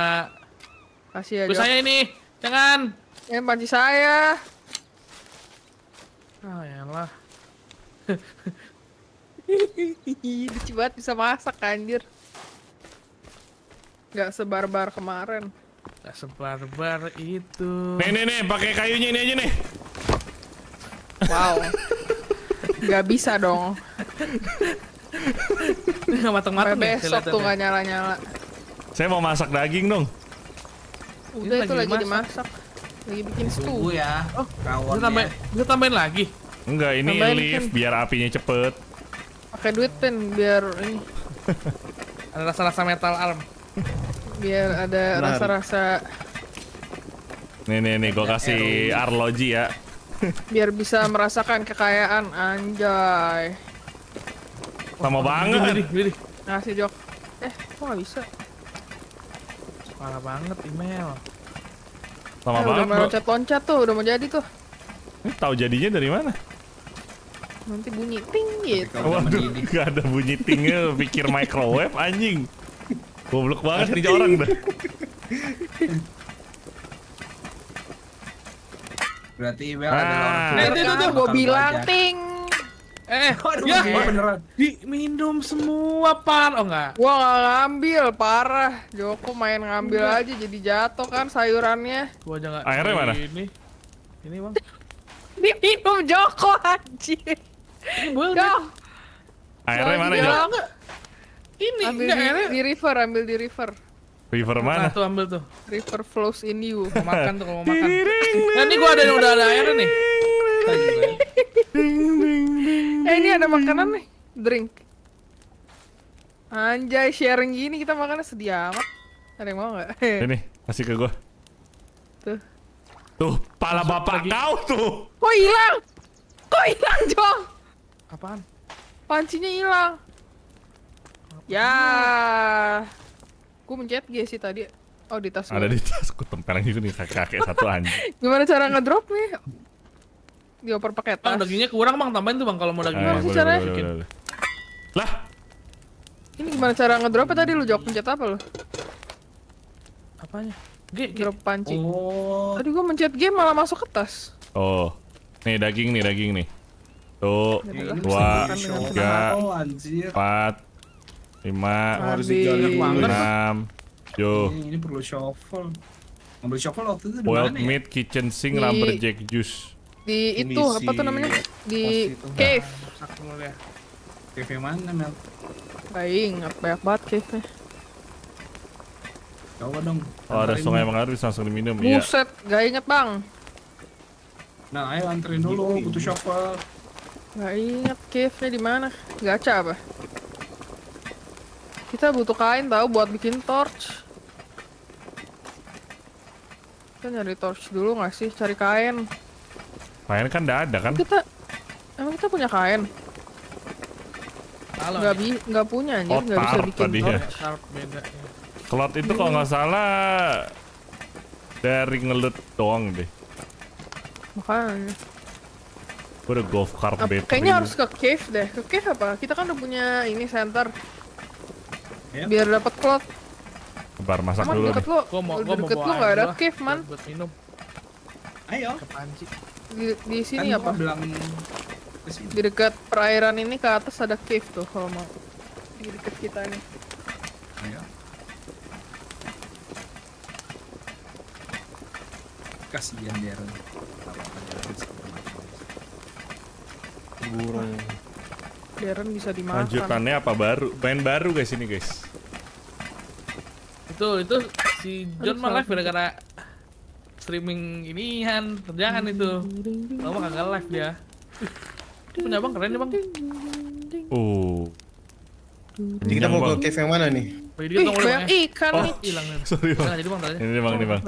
Kasih ya, Jok. Saya ini. Jangan. Ini panci saya. Ah, yalah. Lucu banget bisa masak anjir. Gak sebar-bar kemarin. Gak sebar-bar itu. Nih nih nih pakai kayunya ini aja nih. Wow. Gak bisa dong. Gak mateng-mateng deh. Besok tuh gak nyala-nyala. Saya mau masak daging dong. Udah itu lagi dimasak. Lagi bikin stew ya. Oh, gue tambahin, gue tambahin lagi. Enggak, ini lift biar apinya cepet. Pakai duit Pin biar ini. Ada rasa-rasa metal arm. Biar ada rasa-rasa. Nih nih nih, gue kasih arloji ya. Biar bisa merasakan kekayaan anjay. Sama banget. Ngasih Jok. Eh, kok nggak bisa? Parah banget email. Sama banget. Udah mau loncat-loncat tuh, udah mau jadi tuh. Ini tahu jadinya dari mana? Nanti bunyi ting gitu. Waduh, gak ada bunyi tingnya. Pikir microwave anjing. Goblok banget nih orang dah. Berarti email ah. adalah orang itu tuh, tuh gua bilang ting. Eh, aduh, ya beneran. Diminum semua par, oh enggak? Gua nggak ngambil, parah. Joko main ngambil enggak. aja jadi jatuh kan sayurannya. Gua aja enggak. Airnya mana? Ini. Ini, Bang. Diminum Joko anjir. Ini boleh. Airnya mana, Jok? Ini ambil enggak, di, di river, ambil di river. River mana? Tuh ambil tuh. River flows in you. Mau makan tuh kalau mau makan. Nah, ini gua ada yang udah ada air nih. Eh, ini ada makanan nih, drink. Anjay, sharing gini kita makannya sedia amat. Ada yang mau nggak? Ini kasih ke gua. Tuh. Tuh, pala bapak kau tuh. Kok hilang? Kok hilang, Jong? Apaan? Pancinya hilang. Ya, ku mencet G sih tadi. Oh, di tas. Ada di tas. Ku tempelin gitu nih kakek satu anjing. Gimana cara ngedrop nih? Dioper pakai tas. Bang, dagingnya kurang, Bang. Tambahin tuh, Bang, kalau mau daging. Gimana sih caranya? Lah. Ini gimana cara ngedropnya tadi lu, Jok? Mencet apa lu? Apanya? G, drop pancing. Oh. Tadi gua mencet G malah masuk ke tas. Oh. Nih daging nih, daging nih. Tuh, dua, tiga, empat, lima, enam, tujuh. Ini perlu shuffle. Ngambil shuffle waktu itu di mana ya? Wild meat, kitchen sink, lumberjack juice. Di itu, apa tuh namanya? Di cave. Cave yang mana, Mel? Baik, banyak banget cave-nya. Coba dong. Oh, ada sungai mengalir bisa langsung diminum. Buset, gak inget, Bang. Nah, ayo anterin dulu, butuh shuffle. Gak inget cave-nya di mana? Gacha apa? Kita butuh kain tahu buat bikin torch. Kita nyari torch dulu nggak sih? Cari kain. Kain kan nggak ada kan? Kita emang kita punya kain? Nggak bi nggak punya aja, nggak bisa bikin torch. Klot itu kalau nggak salah dari ngelut doang deh. Makanya. Gue udah golf cart bed. Kayaknya harus ke cave deh. Ke cave apa? Kita kan udah punya ini center. Biar dapat klot. Bar masak dulu. Deket lu, deket lu nggak ada cave man. Ayo. Di, di sini apa? Di dekat perairan ini ke atas ada cave tuh kalau mau. Di dekat kita nih. Ayo. Kasihan Darren. Burung. Darren bisa dimakan. Lanjutannya apa baru? Main baru guys ini guys. Itu itu si John mah live gara-gara streaming inian kerjaan itu. Lama kagak live dia. Punya Bang keren nih Bang. Oh. Jadi kita mau ke cave yang mana nih? Banyak ikan nih. Hilang nih. Sorry Bang. Jadi Bang tadi. Ini Bang, ini Bang.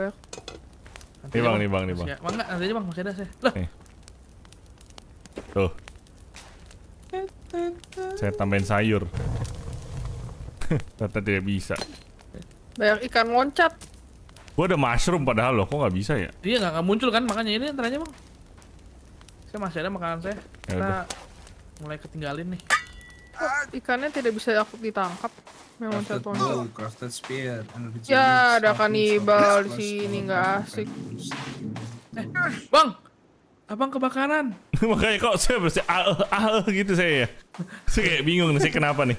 Nih Bang, nih Bang, nih Bang. Bang enggak, nanti aja Bang pakai das ya. Loh. Tuh. Saya tambahin sayur. Tata tidak bisa. Banyak ikan loncat. Gua ada mushroom padahal loh, kok nggak bisa ya? Iya nggak muncul kan, makanya ini antaranya Bang. Saya masih ada makanan saya. Ya kita udah. Mulai ketinggalin nih. Oh, ikannya tidak bisa aku ditangkap. Memang satu loncat. Ya ada kanibal di sini nggak asik. Eh, Bang. Abang kebakaran. Makanya kok saya bersih ah ah gitu saya ya. Saya kayak bingung nih, saya kenapa nih.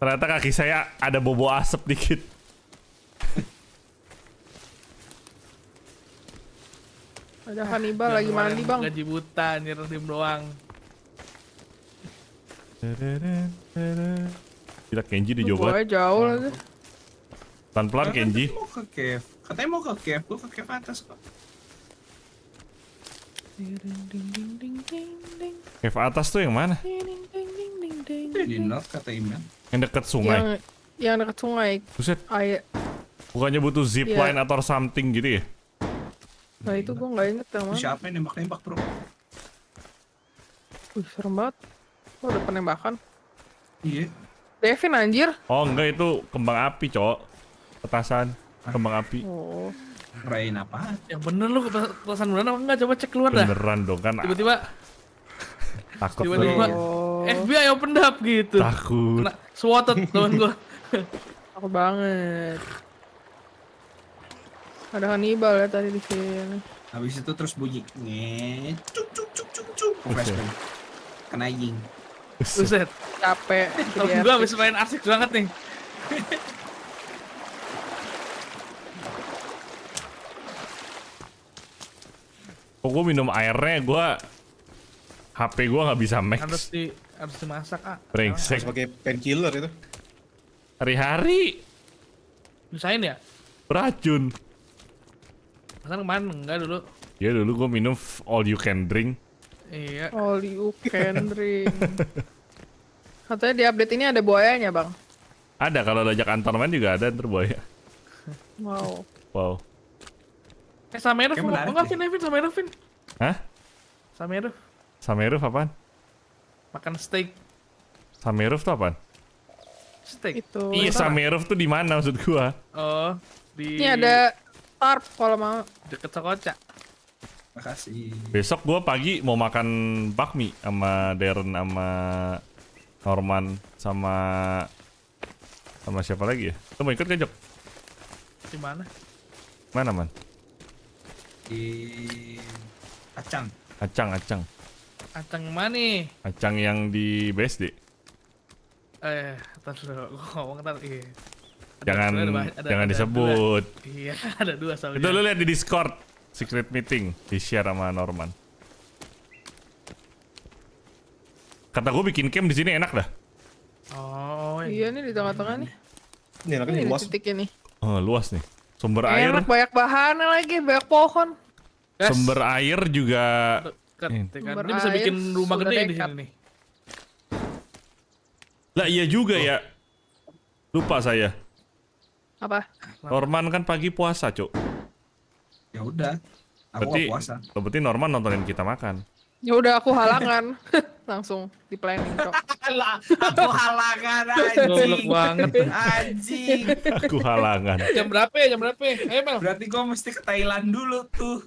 Ternyata kaki saya ada bobo asap dikit. Ada kanibal lagi mandi Bang. Gaji buta, nyer tim doang. Gila Kenji di Jawa. Gua jauh lagi. Pelan-pelan Kenji. Mau ke cave. Katanya mau ke cave, gua ke cave atas kok. Cave atas tuh yang mana? Di north kata Iman. Yang dekat sungai. Yang, yang dekat sungai. Buset. Air. Bukannya butuh zipline yeah. atau something gitu ya? Nah itu gua nggak inget yang mana. Siapa yang nembak-nembak bro? Wih serem banget. Lo ada penembakan? Iya. Yeah. Devin anjir. Oh enggak itu kembang api cok. Petasan kembang api. Oh. Rain apa? Yang bener lu kepetasan beneran apa enggak? Coba cek keluar dah. Beneran dong kan. Tiba-tiba takut. Tiba-tiba F B I open up gitu. Takut. Kena swatted temen gua. Takut banget. Ada Hannibal ya tadi di sini. Habis itu terus bunyi nge cuk cuk cuk cuk cuk. Flashbang. Kena jing. Buset, capek. Terus gua habis main asik banget nih. Kok oh, gua minum airnya gua H P gua nggak bisa max. Harus di harus dimasak, ah. Brengsek. Pakai painkiller itu. Hari-hari. Misain ya? Beracun. Kan kemarin enggak dulu. Ya dulu gue minum all you can drink. Iya. All you can drink. Katanya di update ini ada buayanya bang. Ada, kalau lajak antar main juga ada ntar buaya. Wow. Wow. Eh Sameruf enggak sih Nevin, Samerufin. Hah? Sameruf. Sameruf apaan? Makan steak. Sameruf tuh apaan? Steak. Itu. Iya Sameruf tuh di mana maksud gua? Oh di. Ini ada. Tarp kalau mau deket Sokocapin. Makasih. Besok gua pagi mau makan bakmi sama Darren sama Norman sama sama siapa lagi ya? Lo mau ikut gak Jok? Di mana? Mana man? Di Acang. Acang Acang. Acang yang mana nih? Acang yang di B S D. Eh, tadi lo ngomong tadi. Jangan ada, ada, jangan ada, disebut. Ada, iya, ada dua soalnya. Itu lu lihat di Discord secret meeting di-share sama Norman. Kata gue bikin camp di sini enak dah. Oh, iya nih di tengah-tengah nih. Ini enaknya di luas. Titik ini. Oh, luas nih. Sumber enak, air. Banyak bahan lagi, banyak pohon. Yes. Sumber air juga. Deket, sumber ini air, bisa bikin rumah gede di sini nih. Lah iya juga oh. ya. Lupa saya. Apa? Norman kan pagi puasa, Cuk. Ya udah. Aku berarti, puasa. Berarti Norman nontonin kita makan. Ya udah aku halangan. Langsung di planning, Cuk. Aku halangan anjing. Golok banget anjing. Aku halangan. Jam berapa ya? Jam berapa? Ayo, Mel. Berarti gua mesti ke Thailand dulu tuh.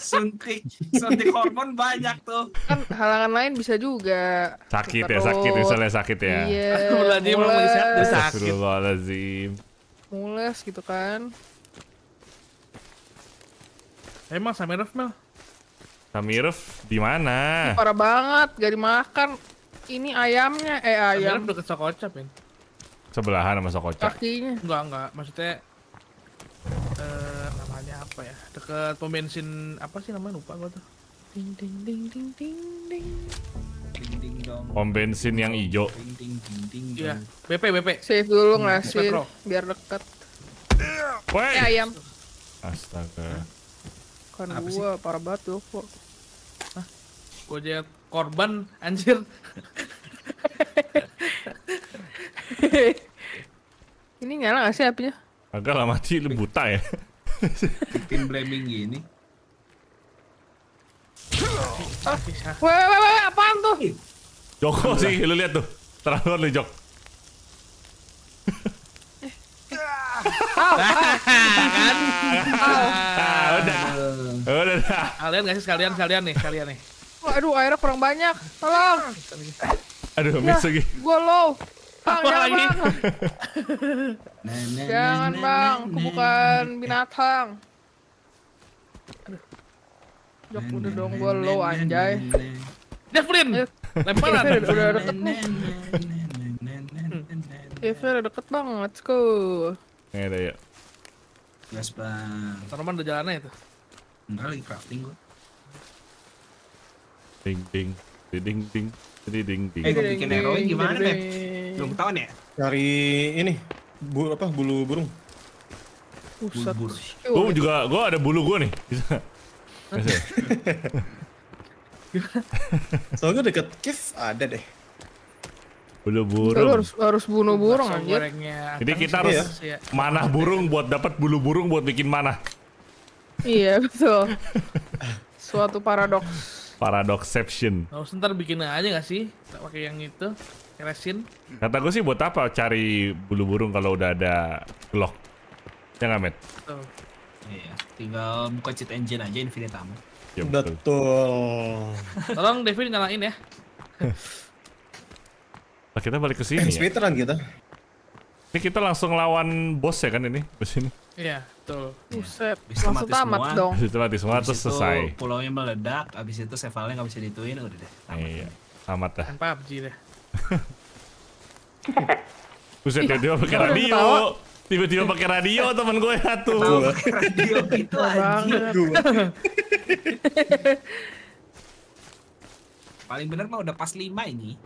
Suntik, suntik hormon banyak tuh. Kan halangan lain bisa juga. Sakit ya, sakit misalnya sakit ya. Iya. Mulai mulai sakit. Astagfirullahaladzim. Mules gitu kan. Emang Samirov Mel? Samirov di mana? Parah banget, gak dimakan. Ini ayamnya, eh ayam. Samirov deket Sokocapin. Sebelahan sama Sokocapin. Kakinya. Enggak enggak, maksudnya. Uh, namanya apa ya? Dekat pom bensin apa sih namanya lupa gua tuh. Ding ding ding ding ding ding. Ding ding dong. Pom bensin yang hijau. Ding ding ding ding. Iya, B P B P. Save dulu ngelasin biar dekat. Woi. Eh, ayam. Astaga. Kan gua parah banget loh kok. Hah? Gua jadi korban anjir. Ini nyala gak sih apinya? Agak lah mati lu buta ya. Bikin blaming gini. Ah, weh weh weh apaan tuh? Joko Aduh. sih lu lihat tuh. Terlaluan lu Jok. Kan. Ah udah. Udah dah. Kalian enggak sih sekalian sekalian nih, sekalian nih. Aduh airnya kurang banyak. Tolong. Aduh miss lagi. Gua low. Bang, jangan lagi? Bang. Jangan bang, aku bukan binatang. Jok udah dong gua low anjay. Devin, lemparan. Udah deket nih. Devin udah deket bang, let's go. Nih ada ya. Gas bang. Taruman udah jalannya itu. Enggak lagi crafting gua. Ding ding, ding ding, ding ding. Eh gua bikin heroin gimana Beb? Belum tahun ya? Cari ini bu, apa, bulu burung. Pusat. Bulu burung. Gue juga, gue ada bulu gue nih. Bisa. Bisa. Soalnya deket Kif ada deh. Bulu burung. Lu harus, harus bunuh burung anjir. Jadi kita harus ya. manah burung buat dapat bulu burung buat bikin manah. Iya betul. Suatu paradoks. Paradoxception. Nah, ntar bikin aja gak sih? Tak pakai yang itu. Resin. Kata gue sih buat apa cari bulu burung kalau udah ada Glock. Ya nggak, Met? Betul. Iya, tinggal buka cheat engine aja Infinite Ammo. Ya, betul. betul. Tolong Devin nyalain ya. Nah, kita balik ke sini. Speedrun ya? Kita. Ini kita langsung lawan bos ya kan ini? Bos ini. Iya, betul. Buset, bisa langsung mati tamat semua. Dong. Bisa mati semua, terus selesai. Pulaunya meledak, abis itu save-nya nggak bisa dituin, udah deh. Tamat. Iya, tamat dah. P U B G deh. Buset, iya, dia pakai radio. Tiba-tiba pakai radio temen gue satu. Pakai radio gitu anjir. Paling bener mah udah pas lima ini.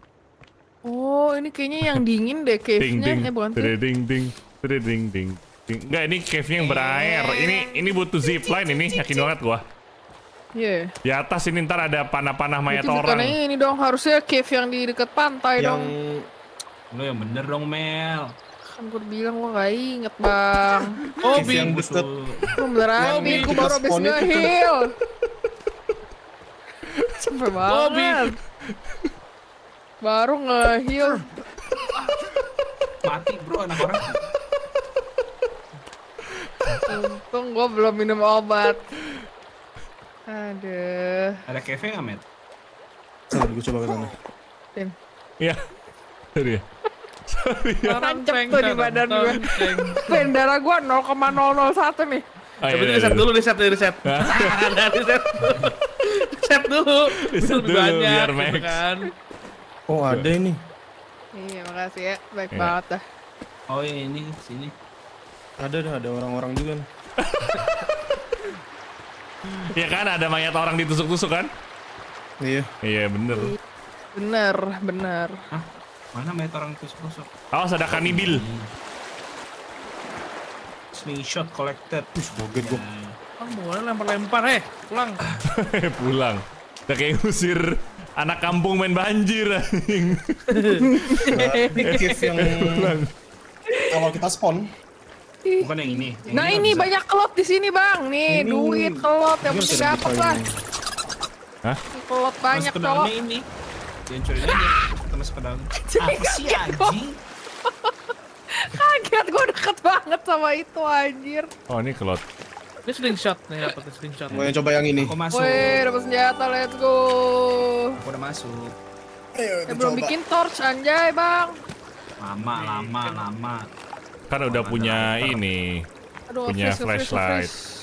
Oh, ini kayaknya yang dingin deh cave-nya, eh bukan sih? Ding ding, ding ding ding. Enggak, ini cave-nya yang berair. Ini ini butuh zipline ini, yakin banget gua. Iya. Yeah. Di atas ini ntar ada panah-panah mayat orang. Ini, ini dong harusnya cave yang di dekat pantai yang... dong. Lo yang bener dong, Mel. Kan gue bilang gue nggak inget bang. Oh, yang buset. Gue beneran nih, gue baru abis nge-heal. Cepet banget. Baru nge-heal. Mati bro anak orang. Untung gue belum minum obat. Aduh. Ada cafe nggak, Matt? Sabar, gue coba ke sana. Tim. Iya. Sorry ya. Sorry ya. Rancek tuh di badan gue. Pen darah gue nol koma nol nol satu nih. Coba di reset dulu, reset dulu, reset. Ada reset dulu. Reset dulu. Reset dulu, biar max. Oh ada ini. Iya makasih ya, baik iya. Banget dah. Oh iya ini sini. Ada dah ada orang-orang juga nih. Iya kan ada mayat orang ditusuk-tusuk kan? Iya. Iya bener. Bener bener. Hah? Mana mayat orang ditusuk-tusuk? Awas oh, ada kanibil. Slingshot collected. Push boget gue. Bang boleh lempar-lempar eh pulang. Pulang. Udah kayak usir. Anak kampung main banjir anjing. Cave yang kalau kita spawn. Bukan yang ini. Yang nah, ini, ini banyak kelot di sini, Bang. Nih, ini. Duit kelot yang mesti dapat lah. Hah? Kelot banyak kelot. Ini. Jancurin aja. Terus pedang. Apa sih anjing? Kaget gue deket banget sama itu anjir. Oh, ini kelot. Ini slingshot nih, dapat slingshot. Mau coba yang ini. Aku masuk. Wih, dapat senjata, let's go. Aku udah masuk. Ayo, ya, belum bikin torch anjay, Bang. Lama, lama, lama. Kan udah lama, punya lama. Ini. Aduh, punya office, flashlight. Office, office.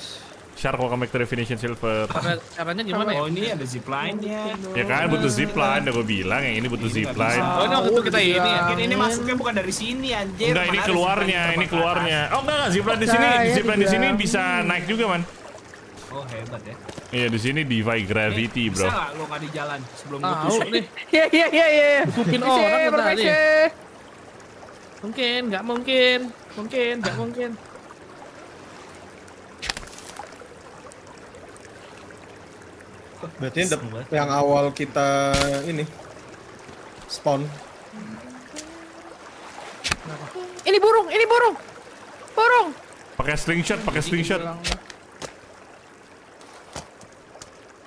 Shark welcome back to Definition Silver. Caranya gimana ya? Oh, ini ada zipline-nya. Ya kan butuh zipline, udah gue bilang yang ini butuh zipline. Oh, ini waktu kita ini ya. Ini masuknya bukan dari sini anjir. Enggak, ini keluarnya, ini keluarnya. Oh, enggak enggak zipline di sini, zipline di sini bisa naik juga, Man. Oh, hebat ya. Iya, di sini defy gravity, Bro. Bisa enggak lo enggak di jalan sebelum gue tusuk nih? Iya, iya, iya, iya. Mungkin orang tadi. Mungkin, enggak mungkin. Mungkin, enggak mungkin. Berarti yang awal kita ini spawn. Kenapa? Ini burung, ini burung, burung. Pakai slingshot, pakai slingshot.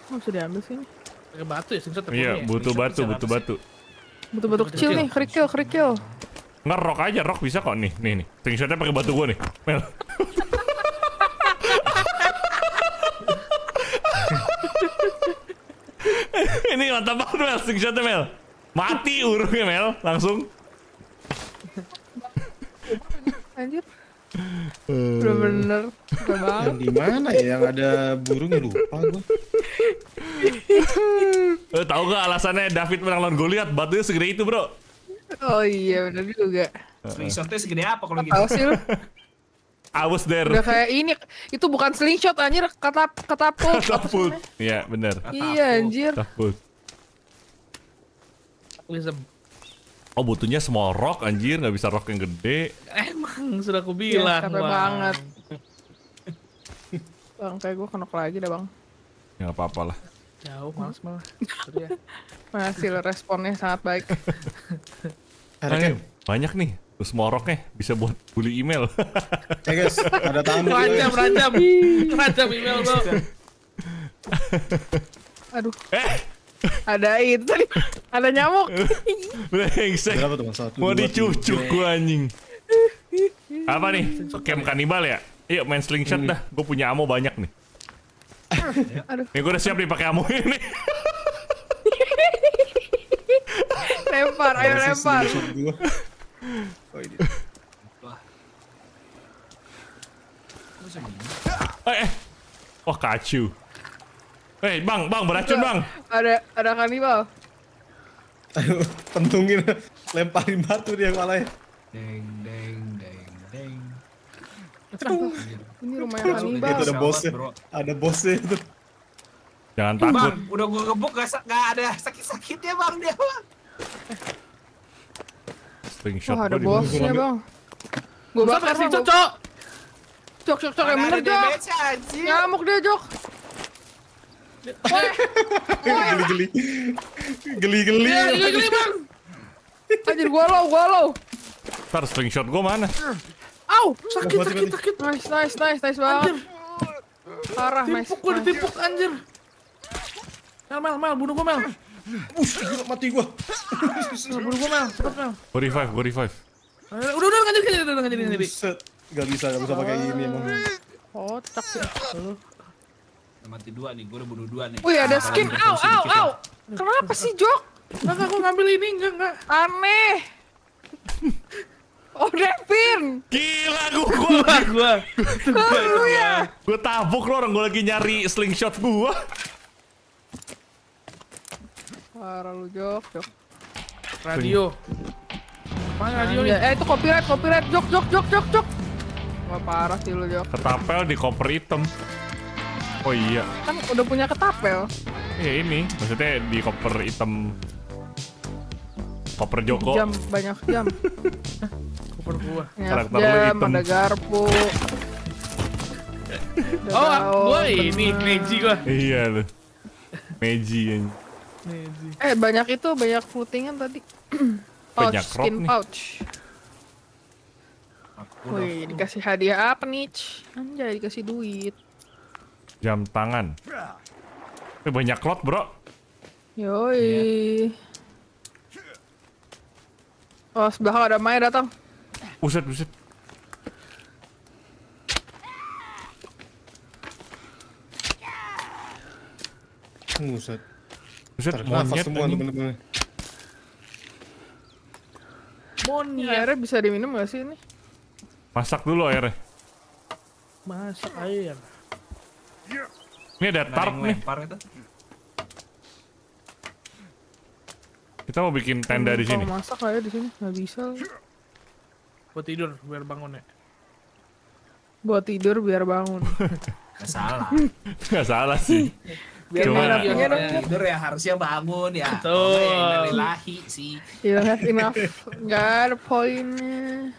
Oh sudah ambil sini. Pakai batu ya slingshot. Iya butuh batu, butuh batu. Butuh batu kecil nih, kerikil, kerikil. Nggak rock aja, rock bisa kok nih, nih nih. Slingshotnya pakai batu gua nih. Mel. Ini mantap banget Mel, slingshotnya Mel. Mati urungnya Mel, langsung. Anjir. Bener-bener yang di mana ya yang ada burungnya lupa gua. Eh tahu gak alasannya David menang lawan Goliat, batunya segede itu, Bro. Oh iya, bener juga. Slingshotnya segede apa kalau gitu? Tahu sih lu. I was there. Udah kayak ini, itu bukan slingshot anjir, katap katapult. Katapult. Iya, benar. Iya anjir. Katapult. Oh, butuhnya small rock anjir, nggak bisa rock yang gede. Emang sudah aku bilang. Ya, capek banget. Bang, kayak gue kenok lagi dah, Bang. Ya enggak apa-apa lah. Jauh, males malah. Masih responnya sangat baik. Ayo, banyak nih. Terus mau rocknya bisa buat bully email. Hey guys, ada tamu. Rancam, rancam. Rancam email lo. Aduh. Eh. Ada itu tadi. Ada nyamuk. Brengsek. Mau dicucuk gua anjing. Apa nih? Camp kanibal ya? Yuk main slingshot dah. Gua punya ammo banyak nih. Aduh. Nih gua udah siap nih pakai ammo ini. Lempar, ayo lempar. Oh, ini. Wah, Eh, eh. Wah, kacu. Hei, bang, bang, beracun, bang. Ada, ada kanibal. Ayo, pentungin. Lemparin batu dia malah. Deng, deng, deng, deng. Ini rumah yang kanibal. Itu ada bosnya, ada bosnya itu. Jangan takut. Bang, udah gue gebuk, gak, gak ada sakit-sakitnya, bang, dia, bang. Slingshot. Wah, ada bosnya, bang. Gue bakar, bang. Cok, cok, cok, cok, yang bener, Jok. Nyamuk dia, Jok. Geli-geli. Geli-geli. Geli-geli, bang. Anjir, gua low, gua low. Ntar slingshot gua mana? Au, sakit, sakit, sakit. Nice, nice, nice, nice banget. Parah, nice. Tipuk, gua ditipuk, anjir. Mel, Mel, Mel, bunuh gua, Mel. Mati gua. Bunuh gua, Mel, cepet, Mel. Gua revive, gua revive. Udah, udah, ganti, ganti, ganti, ganti. Gak bisa, gak bisa pakai ini, emang. Kocak ya. Mati dua nih, gue udah bunuh dua nih. Wih, ada skin, au, au, au. Kenapa sih, Jok? Enggak, aku ngambil ini, enggak, enggak. Aneh. Oh, Devin. Gila, gue, gue, gue. Gue, ya. Gue tabuk loh, orang gue lagi nyari slingshot gue. Parah lu, Jok, Jok. Radio. Mana radio nih? Eh, itu copyright, copyright, Jok, Jok, Jok, Jok, Jok. Wah, parah sih lu, Jok. Ketapel di koper hitam. Oh iya, kan udah punya ketapel. Iya ini, maksudnya di koper hitam. Koper Joko. Jam, banyak jam. Koper gua. Banyak jam, ada garpu. Oh, gua ini, meji gua. Iya tuh. Meji yang. Eh, banyak itu, banyak footingan tadi. Banyak rock nih. Pouch. Wih, dikasih hadiah apa nih? Anjay, dikasih duit. Jam tangan. Eh, banyak lot, bro. Yoi. Oh, sebelah ada Maya datang. Buset, buset. Buset. Buset, monyet ini. Monyet. Airnya bisa diminum gak sih ini? Masak dulu airnya. Masak air. Ini ada tarp nih. Kita mau bikin tenda di sini. Kalau masak aja di sini nggak bisa. Buat tidur biar bangun ya. Buat tidur biar bangun. Gak salah. Gak salah sih. Biar mana tidur ya harusnya bangun ya. Tuh. Dari lahi sih. You don't have enough. Gak ada poinnya.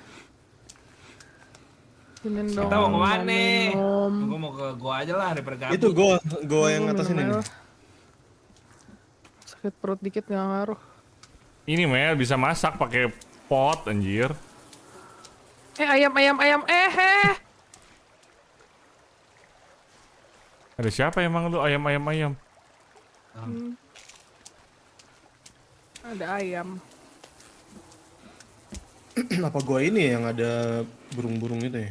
Kita mau ke mana? Gue mau ke goa aja lah daripada gabut. Itu goa, goa yang atas ini. Sakit perut dikit nggak ngaruh. Ini Mel bisa masak pakai pot anjir. Eh ayam ayam ayam eh heh. Ada siapa emang lu ayam ayam ayam? Hmm. Ada ayam. Apa goa ini yang ada burung-burung itu ya?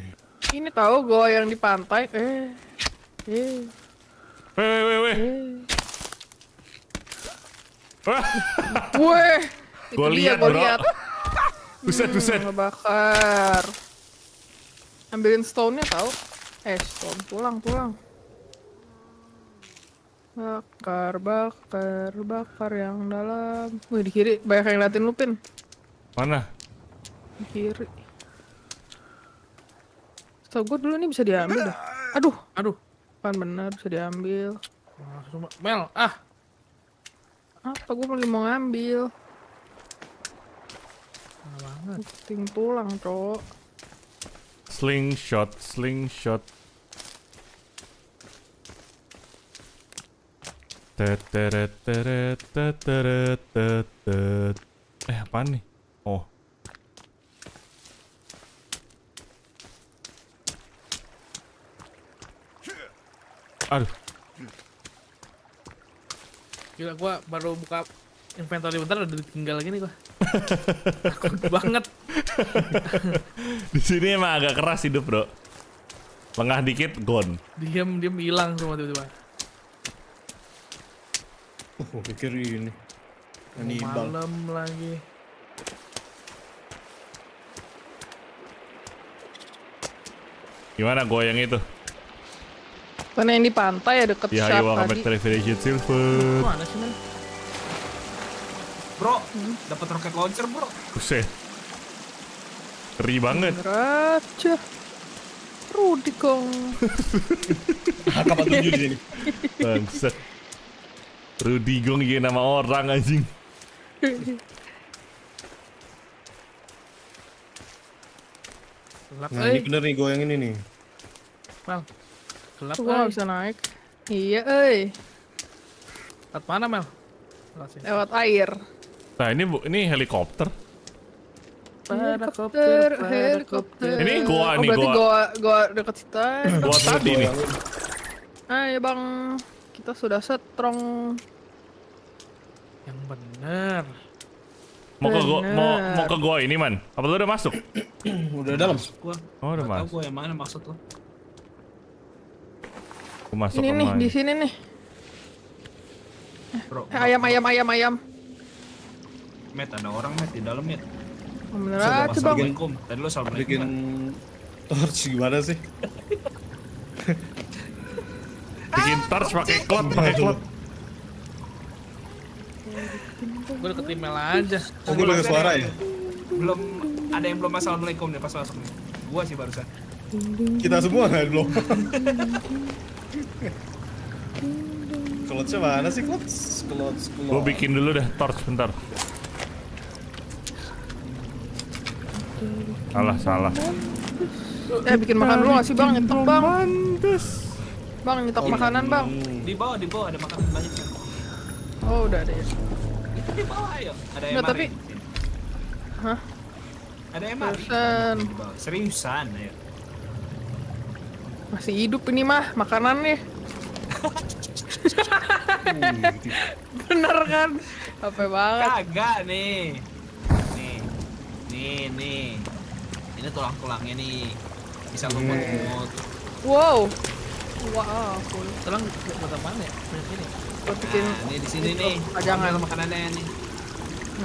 Ini tahu gua yang di pantai. Eh. Eh. Weh weh weh. Weh. Gua lihat, gua lihat. Buset, buset. Ngebakar. Ambilin stone-nya tahu. Eh, stone pulang, pulang. Bakar, bakar, bakar yang dalam. Wih, di kiri banyak yang ngeliatin lupin. Mana? Di kiri. So, gue dulu nih bisa diambil dah. Aduh, aduh. Pan bener bisa diambil. Mel, ah. Apa gue lagi mau ngambil? Nah, banget. Ting tulang, cok. Slingshot, slingshot. Teteret, teteret, teteret, teteret. Eh, apaan nih? Oh. Aduh. Gila, gua baru buka inventory bentar udah ditinggal lagi nih gua. Takut banget. Di sini emang agak keras hidup, bro. Lengah dikit, gone. Diam, diam hilang semua tiba-tiba. Oh, pikir ini. Ini malam lagi. Gimana goyang itu? Karena yang di pantai ya deket ya, shark tadi. Privilege silver. Mana sih men? Bro, hmm? Dapat roket launcher bro. Buset. Ngeri banget. Raja. Rudy kong. Kapan tujuh di sini? Bangsat. Rudy gong ini nama orang anjing. Nah ini bener nih goyang ini nih. Mel, gelap gak bisa naik. Iya ey. Lewat mana Mel? Lewat air. Nah ini bu, ini helikopter. Helikopter, helikopter. Ini goa nih goa. Goa, goa dekat kita. Goa tadi nih. Ayo bang, kita sudah setrong. Yang bener. Mau ke gua, mau, mau ke gua ini man. Apa lu udah masuk? Udah dalam. Gua. Oh, udah masuk. Tahu gua yang mana maksud lu? Gua masuk ini nih, di sini nih. Eh, ayam ayam ayam ayam. Met ada orang met di dalam met. Bener aja bang. Tadi lu salah bikin torch gimana sih? Bikin torch pakai klot, pakai klot. Gue deket email aja. Oh, gue dengar suara ya? Belum, ada yang belum assalamualaikum nih pas masuk nih. Gua sih barusan. Kita semua kan belum. Klotnya mana sih klot? Klot, klot. Gue bikin dulu dah torch bentar. Salah, salah. Eh bikin makan dulu nggak sih bang? Nyetok bang. Bang nyetok makanan bang. Di bawah, di bawah ada makanan banyak. Oh udah ada ya. Itu di bawah ayo. Ada M R. Tapi... Hah? Ada M R. Seriusan. Seriusan ayo. Masih hidup ini mah makanannya. Bener kan? Apa banget? Kagak nih. Nih. Nih nih. Ini tulang-tulangnya nih. Bisa lumut-lumut. Wow. Wow. Tulang buat apaan ya? Bener ini. Bikin nah, ini di sini nih. Jangan makanannya nih.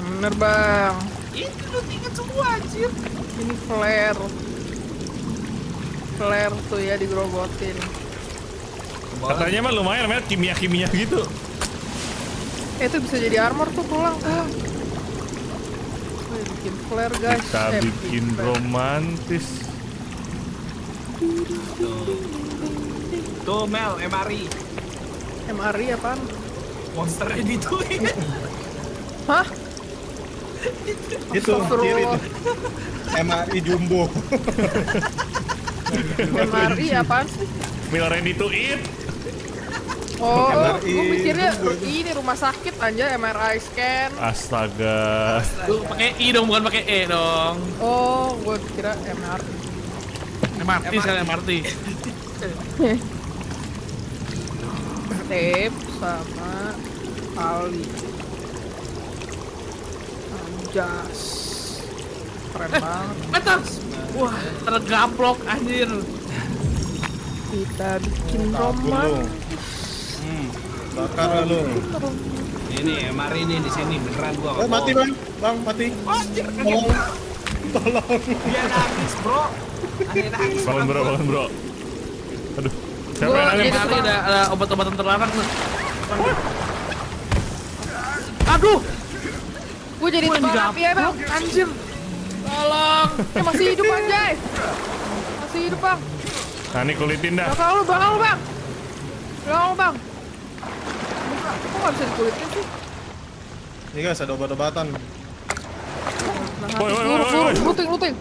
Bener bang. Itu lu tinggal semua anjir. Ini flare. Flare tuh ya digerogotin. Katanya mah lumayan, lumayan kimia-kimia gitu. Itu bisa jadi armor tuh pulang tuh. Bikin flare guys. Kita eh, bikin flare. Romantis. Tuh. Tuh Mel, M R I. M R I apaan? Monsternya dituin. Hah? Itu diri M R I jumbo. M R I apaan sih? Milaren dituin. Oh, gue mikirnya ini rumah sakit aja M R I scan. Astaga. Lu pakai I dong, bukan pakai E dong. Oh, gue kira M R I. M R T sekarang M R T. Tep sama Ali Anjas keren banget metas. Wah tergaplok anjir. Kita bikin roman hmm, bakar lu ini mari ini di sini beneran gua oh, mati bang bang mati anjir tolong tolong dia nangis bro nangis bangun bro bangun bro aduh. Gue jadi ada, ada obat-obatan terlarang tuh. Aduh! Gue jadi terbalap ya bang, anjir. Tolong! Eh masih hidup anjay! Masih hidup bang. Nah ini kulitin dah. Bakal lu, bakal lu bang! Bakal lu bang! Kok gak bisa dikulitin sih? Ini guys ada obat-obatan. Woi woi woi woi! Luting, luting!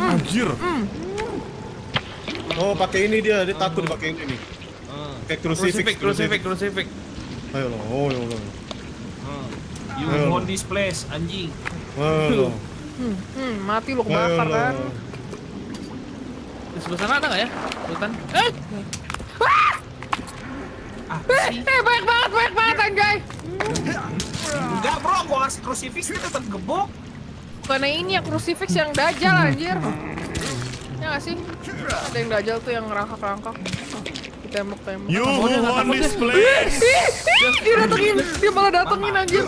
Anjir! Oh, pakai ini dia, dia takut pakai ini nih. Pakai crucifix, crucifix, crucifix. Ayo loh, oh ya Allah. You won't this place, anjing. Ayo loh. Hmm, mati lu kebakar kan. Di sebelah sana ada nggak ya? Hutan. Eh! Eh, banyak banget, banyak banget anjay. Enggak bro, gua kasih crucifix ini tetap gebok. Karena ini ya crucifix yang dajal anjir. Ya nggak sih? Ada yang dajal tuh yang ngerangkak-rangkak. Ditembok-tembok. You want this place? Dia datengin, dia malah datengin anjir.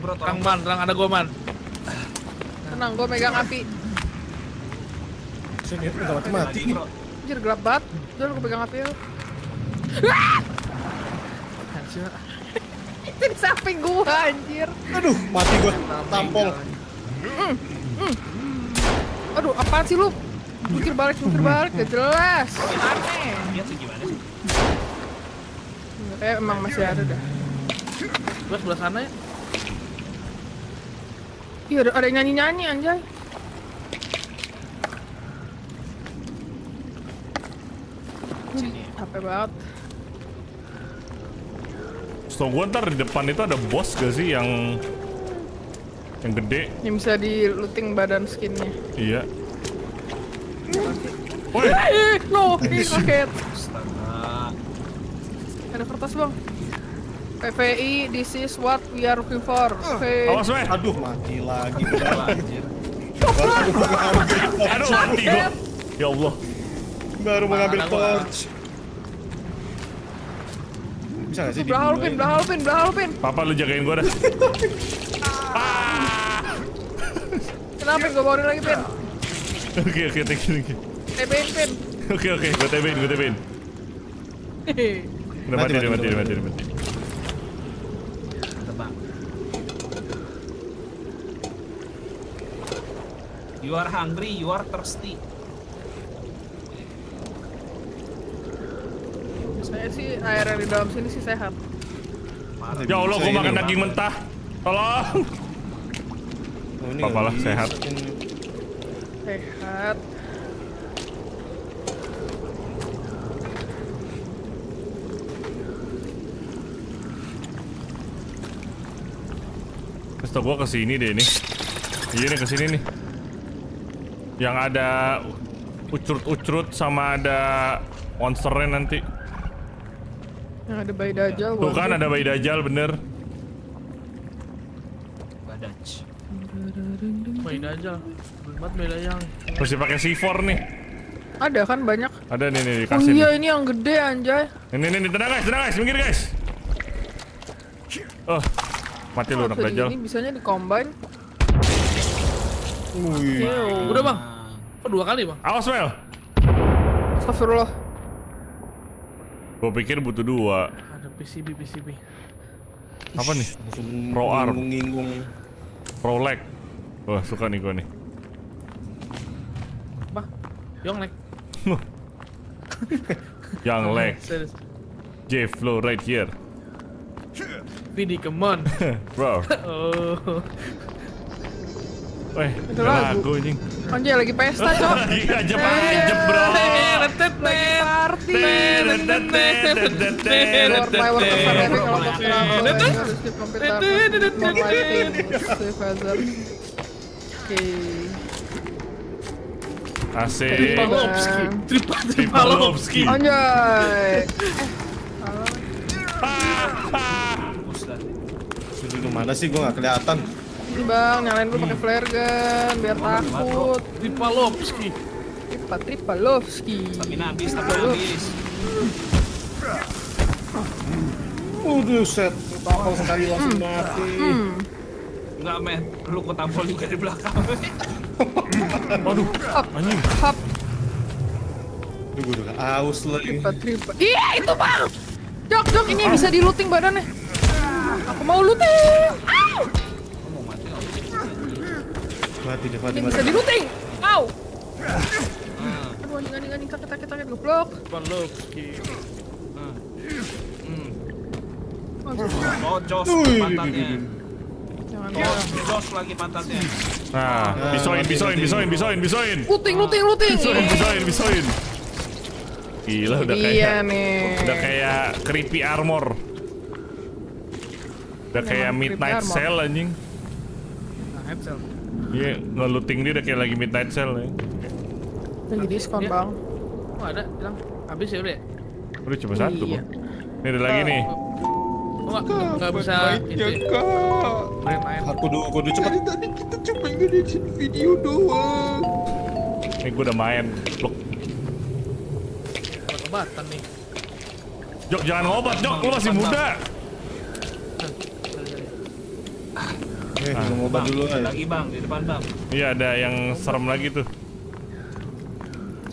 Tenang man, tenang ada gue man. Tenang, gue megang api. Anjir gelap banget, udah lu pegang api ya. Itu di samping gua anjir. Aduh, mati gua. Tampol. Mm, mm. Aduh, apaan sih lu? Pikir balik, pikir balik, gak jelas. Aneh. Eh, emang masih ada dah. Gua sebelah sana ya. Iya, ada, ada yang nyanyi-nyanyi anjay. Capek banget. Setau gue ntar di depan itu ada boss gak sih yang yang gede? Yang bisa diluting badan skinnya. Iya. Woi, no, ini roket. Ada kertas bang. P V I, this is what we are looking for. Okay. Awas weh. Aduh mati lagi. Aduh mati gue. Ya Allah. Baru mengambil torch. Bisa gak sih dibunuh aja? Blahulpin, blahulpin, blahulpin. Papa lu jagain gua dah. Kenapa gua bawain lagi, Pin? Oke, oke, thank you, thank you. T B-in, Pin. Oke, oke, gua T B-in, gua T B-in. Udah mati, udah mati, udah mati, udah mati. You are hungry, you are thirsty. Saya sih air yang di dalam sini sih sehat. Ya Allah, gua makan daging mentah. Tolong. Apalah sehat. Sehat. Setelah gua kesini deh ini. Iya nih kesini nih. Yang ada ucrut-ucrut sama ada monsternya nanti. Nah, ada bayi dajal. Tuh kan ada bayi dajal bener. Badaj. Bayi dajal. Bermat bayi dajal. Masih pakai C four nih. Ada kan banyak. Ada nih nih dikasih. Oh iya nih. Ini yang gede anjay. Ini nih nih tenang guys, tenang guys, minggir guys. Oh. Mati lu anak dajal. Ini bisanya di-combine. Wih. Udah bang. Oh dua kali bang. Awas Mel. Astagfirullah. Gua pikir butuh dua. Ada P C B, P C B. Apa nih? Pro arm. Pro leg. Wah suka nih gua nih. Apa? Yang leg. Yang leg. J flow right here. Vidi come on. Bro. Oh. Weh, itu lagu anjing. Anjir lagi pesta, Cok. Iya, ajep-ajep, bro. Retet main party. Retet retet retet retet. Oke. Asik. Tripalowski. Tripalowski. Anjay. Itu mana sih gua enggak kelihatan. Ini bang, nyalain dulu pakai flare gun biar takut. Tripalowski. Tripa Tripalowski. Stamina habis, stamina habis. Udah set, tampol sekali langsung mati. Enggak men, lu kok tampol juga di belakang. Aduh, anjing. Hap. Duh, gua udah aus lagi. Tripa Tripa. Iya, itu bang. Jok, jok ini bisa diluting badannya. Aku mau looting. Mati deh, mati, mati. Bisa diluting! Au! Aduh, anjing, anjing, anjing, kaget, kaget, kaget, goblok. Oh, jos pantatnya. Jos lagi pantatnya. Nah, bisoin, bisoin, bisoin, bisoin, bisoin. Luting, luting, luting. Bisoin, bisoin, bisoin. Gila, udah kayak, udah kayak creepy armor. Udah kayak midnight cell, anjing. Midnight cell. Iya, yeah, ngeluting dia udah kayak lagi midnight sale ya. Lagi diskon bang. Oh ada, bilang habis ya udah ya? Udah cuma satu bang. Ini ada lagi nih. Oh nggak bisa itu ya? Aku dulu, aku dulu cepet. Tadi kita cuma ngeliatin video doang. Ini gue udah main, blok. Obat-obatan nih. Jok, jangan ngobat Jok, lu masih muda. Eh, ah, mau obat dulu aja. Lagi bang, di depan bang. Iya ada yang serem lagi tuh.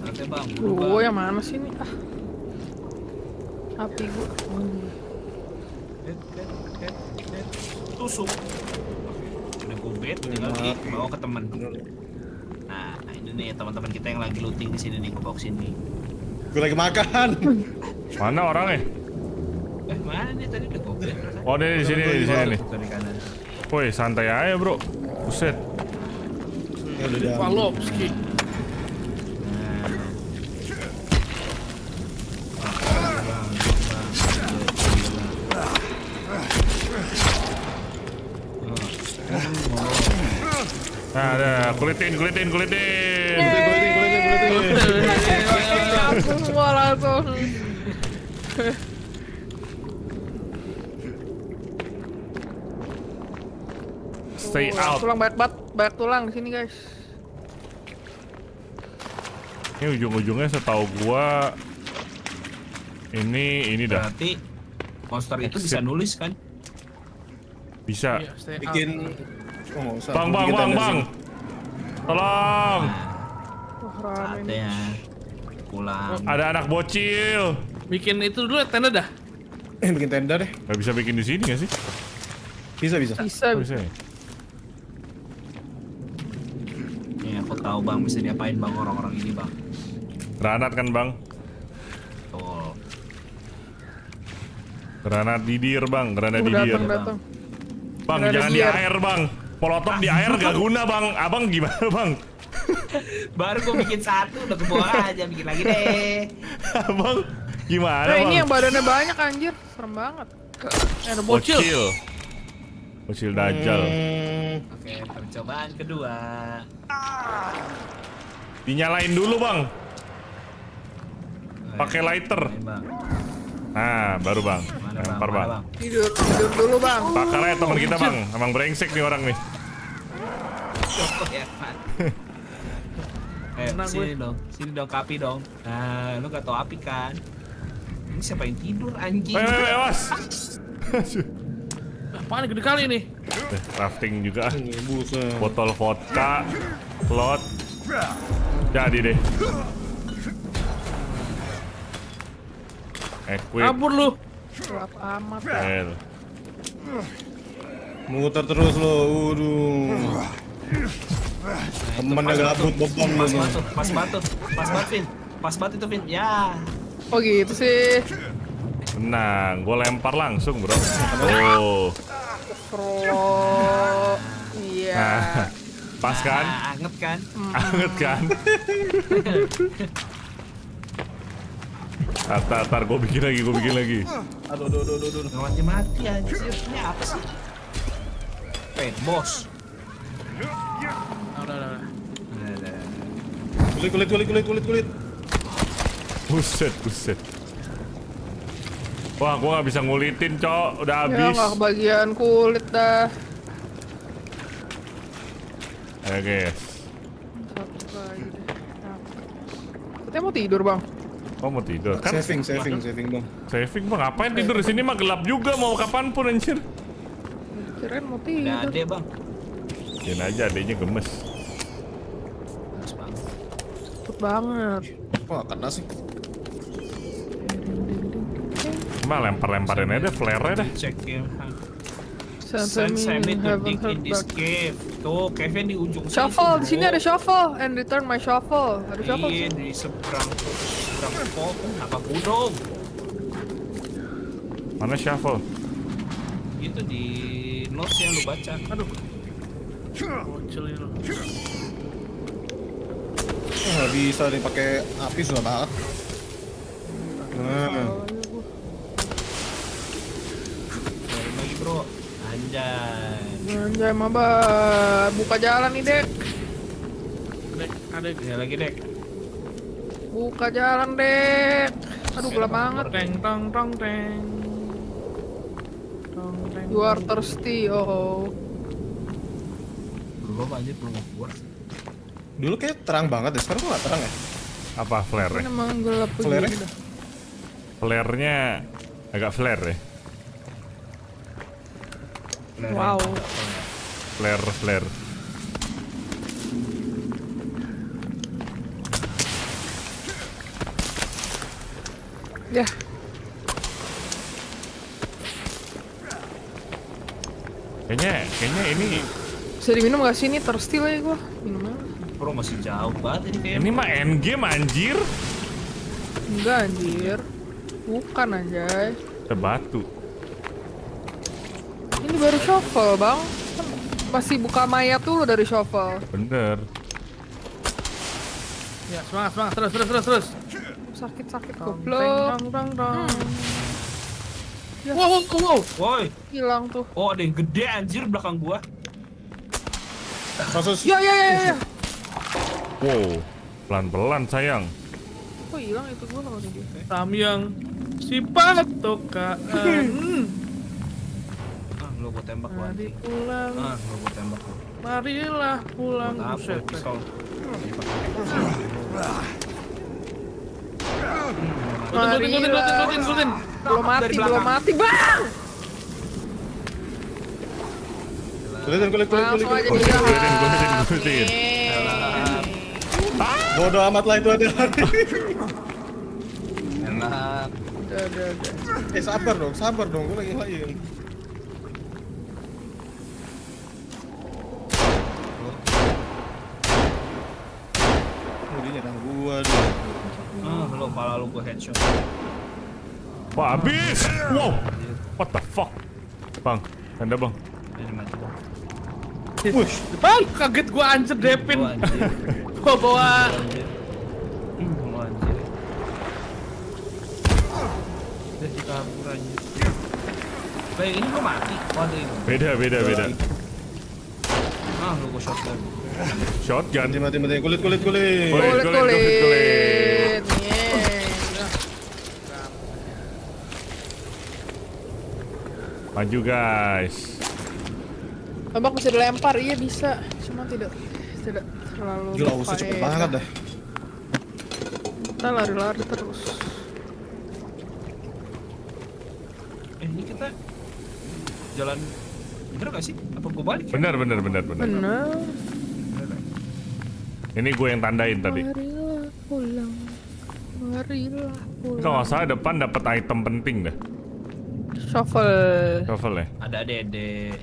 Santai bang. Oh, yang mana sih ini? Ah. Api gua. Tusuk. Udah gue bed, tinggal dibawa ke temen. Nah, nah ini nih teman-teman kita yang lagi looting di sini nih, ke box ini. Gue lagi makan. Mana orangnya? Eh mana nih tadi udah gue bed. Oh ini di sini di sini nih. Woi santai aja bro. Buset. Palopski. Nah, ada kulitin, kulitin, kulitin. Yeay. Kulitin, kulitin, kulitin, kulitin. Langsung semua langsung. Stay uh, out. Tulang banyak-banyak, banyak tulang di sini guys. Ini ujung-ujungnya setahu gua ini ini dah. Berarti monster itu bisa nulis kan? Bisa. Iya, bikin out. Oh, bang, bang, bang, bang, tolong. Saatnya pulang. Ada anak bocil. Bikin itu dulu tenda dah. Eh, bikin tenda deh. Gak bisa bikin di sini nggak sih? Bisa, bisa. Bisa, bisa. Ya, aku tahu bang, bisa diapain bang orang-orang ini bang. Granat kan bang? Oh. Granat didir bang, granat didir. Datang, datang. Bang, granat jangan didir. Di air bang. Molotov ah, di air gak guna bang, abang gimana bang? Baru gue bikin satu udah ke bawah aja, bikin lagi deh. Abang gimana nah, bang? Ini yang badannya banyak anjir, serem banget. Ada bocil. Bocil, bocil dajal. Hmm. Oke, percobaan kedua. Ah. Dinyalain dulu bang. Pakai lighter. Nah, baru bang. Lempar bang. Bang. Tidur, tidur dulu bang. Pakarnya teman kita bang, emang brengsek nih orang nih. Joko ya man. Eh, sini dong, sini dong kapi dong. Nah, lu gak tau api kan? Ini siapa yang tidur anjing? Eh, eh, awas. Apaan gede kali ini? Eh, crafting juga. Botol vodka, plot. Jadi deh. Equip. Kabur lu. Gelap amat. Hell. Muter terus lo. Waduh. Temennya gabut bopong lu. Pas batu, pas batu, Vin. Pas batu itu Vin. Ya. Oh gitu sih. Tenang, gue lempar langsung, Bro. Oh. Pro. Iya. Nah, pas kan? Nah, anget kan? Anget kan? Tar, tar, gue bikin lagi, gue bikin lagi. Aduh, aduh, aduh, aduh, aduh. Mati mati anjir, ini apa sih? Pet bos. Udah, udah, udah. Kulit, kulit, kulit, kulit, kulit, kulit. Buset, buset. Wah, gue gak bisa ngulitin, cok. Udah habis. Ya, gak kebagian kulit dah. Ayo, guys. Kita mau tidur, bang. Oh mau tidur kan? Saving, saving, saving bang. Saving bang, ngapain tidur di sini mah gelap juga mau kapan pun anjir. Kirain mau tidur. Ada ade bang. Kirain aja adenya gemes. Gemes banget. Cepet banget. Wah kena sih. Emang lempar-lemparin aja deh, flare-nya deh. Check game. Send me to dig in this cave. Tuh, Kevin di ujung. Shuffle, di sini ada shuffle. And return my shuffle. Ada shuffle. Iya, di seberang. Berapa apa gunung? Mana shuffle? Itu di notes yang lu baca. Aduh. Bocil lu. Enggak bisa dipakai api susah banget. Nah. Sorry lagi, Bro. Anjay. Anjay, maba. Buka jalan nih, Dek. Dek, ada dia lagi, Dek. Buka jalan deh. Aduh gelap banget. Teng tong tong teng. Tong teng. You are thirsty. Oh. Belum aja belum keluar. Dulu kayak terang banget deh. Sekarang kok gak terang ya? Apa flare-nya? Emang gelap flare gitu. Flare-nya agak flare ya. Flare wow. Flare flare. Ya. Kayaknya, kayaknya ini bisa diminum gak sih ini? Thirsty lagi gua. Minum aja. Bro masih jauh banget ini kayaknya. Ini mah endgame anjir. Enggak anjir. Bukan anjay. Terbatu. Ini baru shovel bang. Masih buka mayat dulu dari shovel. Bener. Ya semangat, semangat, terus, terus, terus, terus. Sakit-sakit goblok. Yes. Wow, wow, wow, wow. Hilang tuh. Oh, ada yang gede anjir belakang gua. Kasus. Ya, ya, ya, ya. Wow, pelan-pelan sayang. Kok hilang itu gua kalau gitu. Samyang si patoka. Ah, lo gua tembak gua. Mari pulang. Ah, lo gua tembak. Marilah pulang. Buset. Belum mati, belum mati, bang! Kulitin, kulitin, kulitin, kulitin, kulitin, kulitin. Bodoh amat lah itu Adera. Enak. Udah, udah, udah. Eh, sabar dong, sabar dong, gue lagi lain. Oh, dia nyerang gue deh. Ah, lo pala lo gue headshot. Wah, habis! Wow! What the fuck? Bang, tanda bang. Wush! Bang, kaget gua anjir Devin. Gua bawa... Gua anjir. Udah dikabur anjir. Baik, ini gua mati. Beda, beda, beda. Ah, lu gua shotgun. Shotgun? Mati, mati, mati. Kulit, kulit, kulit. Kulit, kulit, kulit. Maju guys. Abang bisa dilempar, iya bisa. Cuma tidak tidak terlalu. Gila, usah cepet banget dah. Kita lari-lari terus. Eh, ini kita jalan bener gak sih? Apa gue balik? Bener, bener, bener, bener. Bener. Ini gue yang tandain tadi. Marilah pulang. Marilah pulang. Kalau nggak salah depan dapat item penting dah. Shovel. Shovel ya? Ada dede.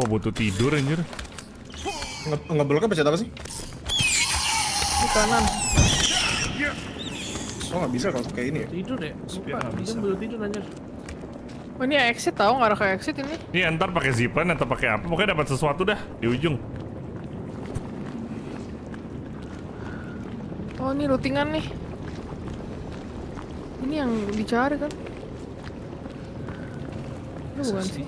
Oh butuh tidur anjir. Nge ngebloknya pencet apa sih? Di kanan. Oh nggak bisa kalau kayak ini ya? Tidur ya? Lupa, nggak bisa. Belum tidur anjir. Oh ini exit tau, nggak ada kayak exit ini? Iya ntar pakai zipan atau pakai apa, pokoknya dapat sesuatu dah di ujung. Oh ini lootingan nih. Ini yang dicari kan? Ini bukan sih.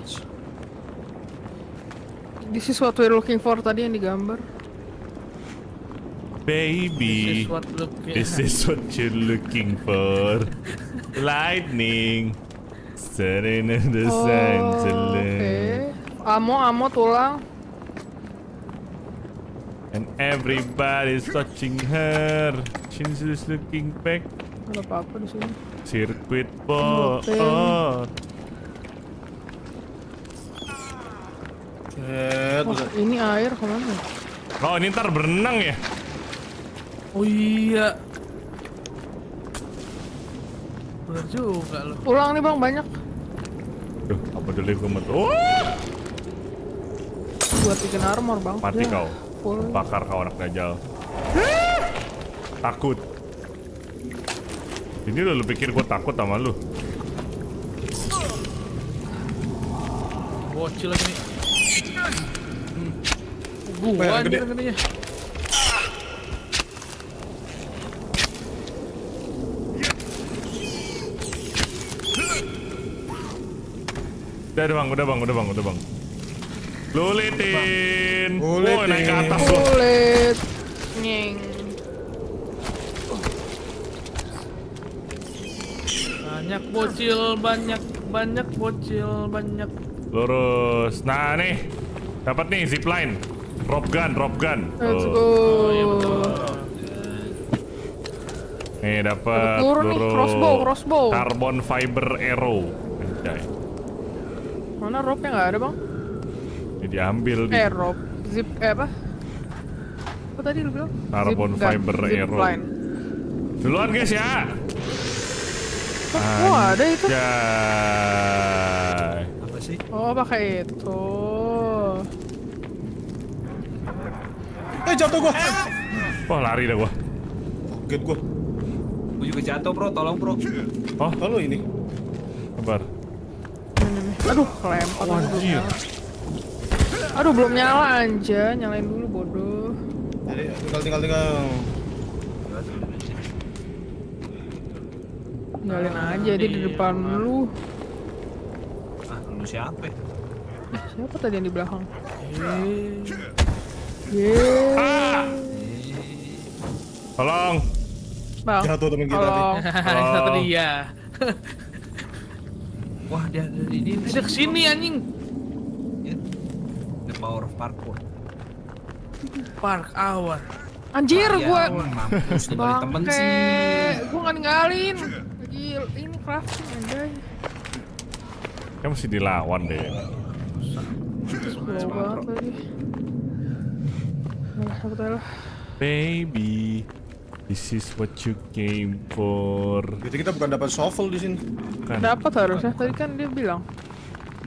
This is what we're looking for tadi yang digambar. Baby, this is what you're looking for. Lightning, setting in the center. Amo, amo tulang. And everybody's touching her. She's just looking back. Gak apa-apa di sini. Sirkuit pot. Oh, ini air kemana? Oh ini ntar berenang ya? Oh iya. Bener juga loh. Ulang nih bang banyak. Duh apa dulu gue mati. Oh! Buat bikin armor bang. Mati kau. Bakar kau anak dajal. Takut. Ini lo, lo pikir gue takut sama lo? Bocil lagi nih. Gue anjir katanya. Udah bang, udah bang, udah bang, udah bang. Lulitin. Woi naik ke atas lo. Lulit. Nying. Banyak bocil, banyak, banyak bocil, banyak. Lurus. Nah nih, dapat nih zipline. Drop gun, drop gun. Let's go. Oh, iya betul. Nih dapat lurus. Crossbow, crossbow. Carbon fiber arrow. Anjay. Mana rope-nya nggak ada bang? Ini diambil. Eh rope, zip, eh apa? Apa tadi lu bilang? Carbon fiber arrow. Duluan guys ya. Kok ada itu? Ya. sih. Oh, pakai itu. Eh, jatuh gua. Eh. Wah, lari dah gua. Kaget gua. Gua juga jatuh, bro. Tolong, bro. Oh, lalu ini. Kabar. Aduh, kelempar. Oh, anjir. Aduir. Aduh, belum nyala aja. Nyalain dulu, bodoh. Jadi, tinggal tinggal tinggal. Tinggalin aja, dia di depan lu. Ah, lu siapa? Eh, siapa tadi yang di belakang? Yeay. Ah. Tolong. Bang. Jatuh temen kita tolong. Tadi. Satu dia. Wah, dia dia dia kesini anjing. The power of parkour. Park hour. Anjir, gua mampus dari temen sih. Gua nggak ninggalin. Ini crafting aja. Kamu ya, mesti dilawan deh. Baby, this is what you came for. Jadi kita bukan dapat shovel di sini. Dapat harusnya. Tadi kan dia bilang.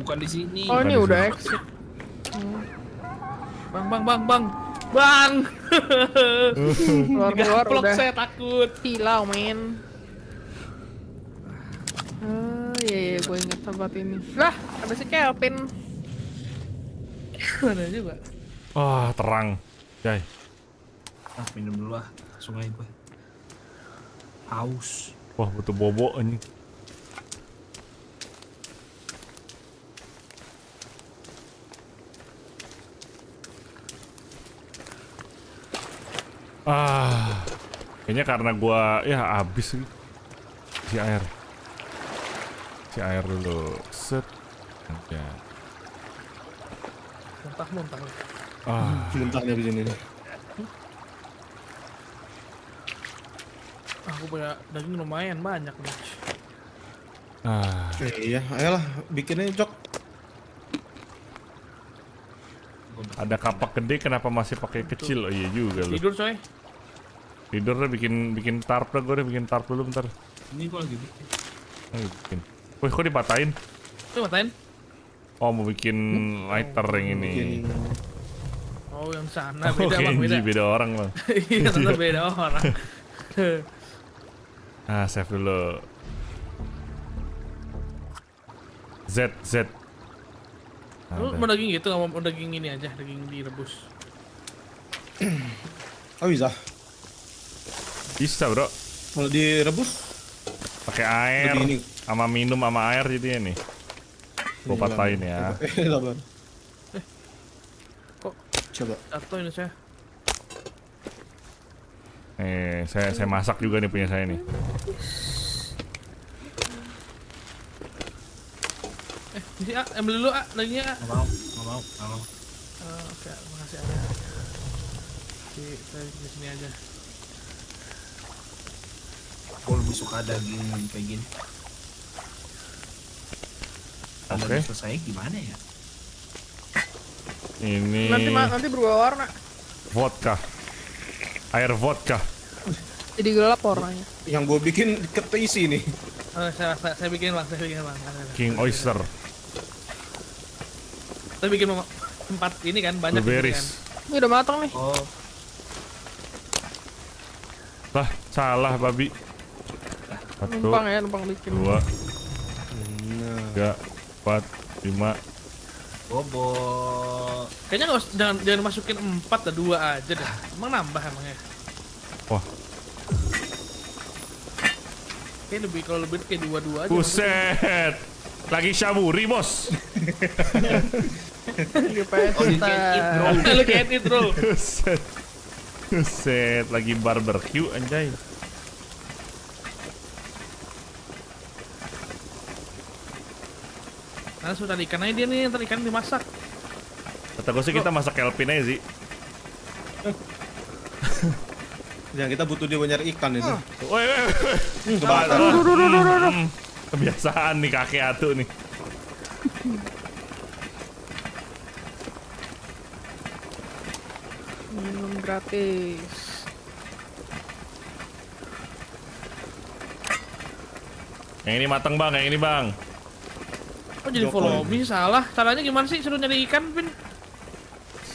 Bukan di sini. Oh, bukan ini udah exit. Hmm. Bang, bang, bang, bang, bang. Keluar-keluar udah. Saya takut. Tilau, men. Oh iya, iya gue inget tempat ini. Lah, ada si Kelpin. Mana juga. Wah, terang. Jai. Ah, minum dulu lah. Sungai gue. Haus. Wah, butuh bobo ini. Ah, kayaknya karena gue ya habis sih si air. Si air dulu, set, ya. Muntah, muntah. Ah, muntah dia di sini. Aku punya daging lumayan banyak nih. Ah, iya, ayolah, bikinnya Jok. Ada kapak gede, kenapa masih pakai kecil? Oh iya juga loh. Tidur coy. Tidur deh, bikin bikin tarp deh, gue bikin tarp dulu bentar. Ini gue lagi bikin. Ayo bikin. Wih, kok dipatahin? Kok dipatahin? Oh, mau bikin lighter yang ini. Oh, yang sana beda, bang, beda. Beda orang, bang. Iya, tetap beda orang. Ah, save dulu. Z, Z. Lu mau daging gitu, nggak mau daging ini aja, daging direbus. Oh, bisa. Bisa, bro. Mau direbus? Pakai air. Sama minum sama air jadinya nih. Gua patahin ya. Coba. Eh. Kok coba. Atau ini saya. Eh, saya saya masak juga nih punya saya nih. Eh, ini A, ambil dulu A, dagingnya A. Enggak mau, enggak mau, enggak mau. Eh, oke, makasih A. Oke, saya di sini aja. Aku lebih suka daging kayak gini. Oke. Selesai gimana ya? Ini. Nanti nanti berubah warna. Vodka. Air vodka. Jadi gelap warnanya. Yang gue bikin keteisi nih. Oh, saya, saya, saya bikin bang, saya bikin bang. King oyster. Saya bikin tempat ini kan banyak blueberries. Ini udah matang nih. Oh. Lah, salah babi. Satu, numpang ya, numpang bikin. Dua, tiga, empat, lima. Bobo. Kayaknya nggak jangan jangan masukin empat atau dua aja dah. Emang nambah emangnya. Wah. Kayak lebih kalau lebih kayak dua dua aja. Buset. Lagi syaburi bos. Oh, you can't eat bro. You can't eat bro. Buset. Buset. Lagi barbecue anjay. Karena sudah ikan aja dia nih, ntar ikan dimasak. Kata gue sih kita masak Kelpin aja sih. Jangan kita butuh dia banyak ikan itu. Woi, woi, woi. Kebanyakan. Kebiasaan nih kakek atu nih. Minum gratis. Yang ini matang bang, yang ini bang. Oh, jadi Joko. Follow me salah. Caranya gimana sih? Suruh nyari ikan, Pin?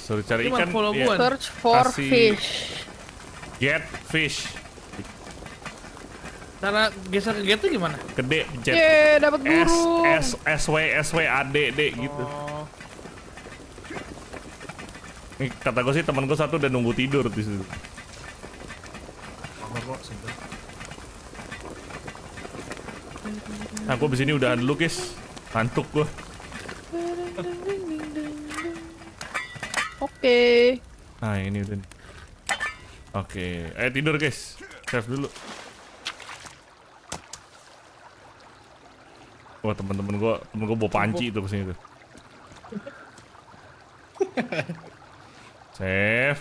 Suruh cari ikan. Ya. Search for Kasih. Fish. Get fish. Cara geser ke get tuh gimana? Gede, pencet. Ye, dapat burung. S S W S W A D D gitu. Oh. Nih, kata gue sih temen gue satu udah nunggu tidur di situ. Nah, gue di sini udahan dulu, guys. Ngantuk gue. Oke. Okay. Nah, ini udah. Oke, okay. Ayo tidur, guys. Save dulu. Wah, temen-temen gue, temen gue bawa panci itu kesini tuh. Save.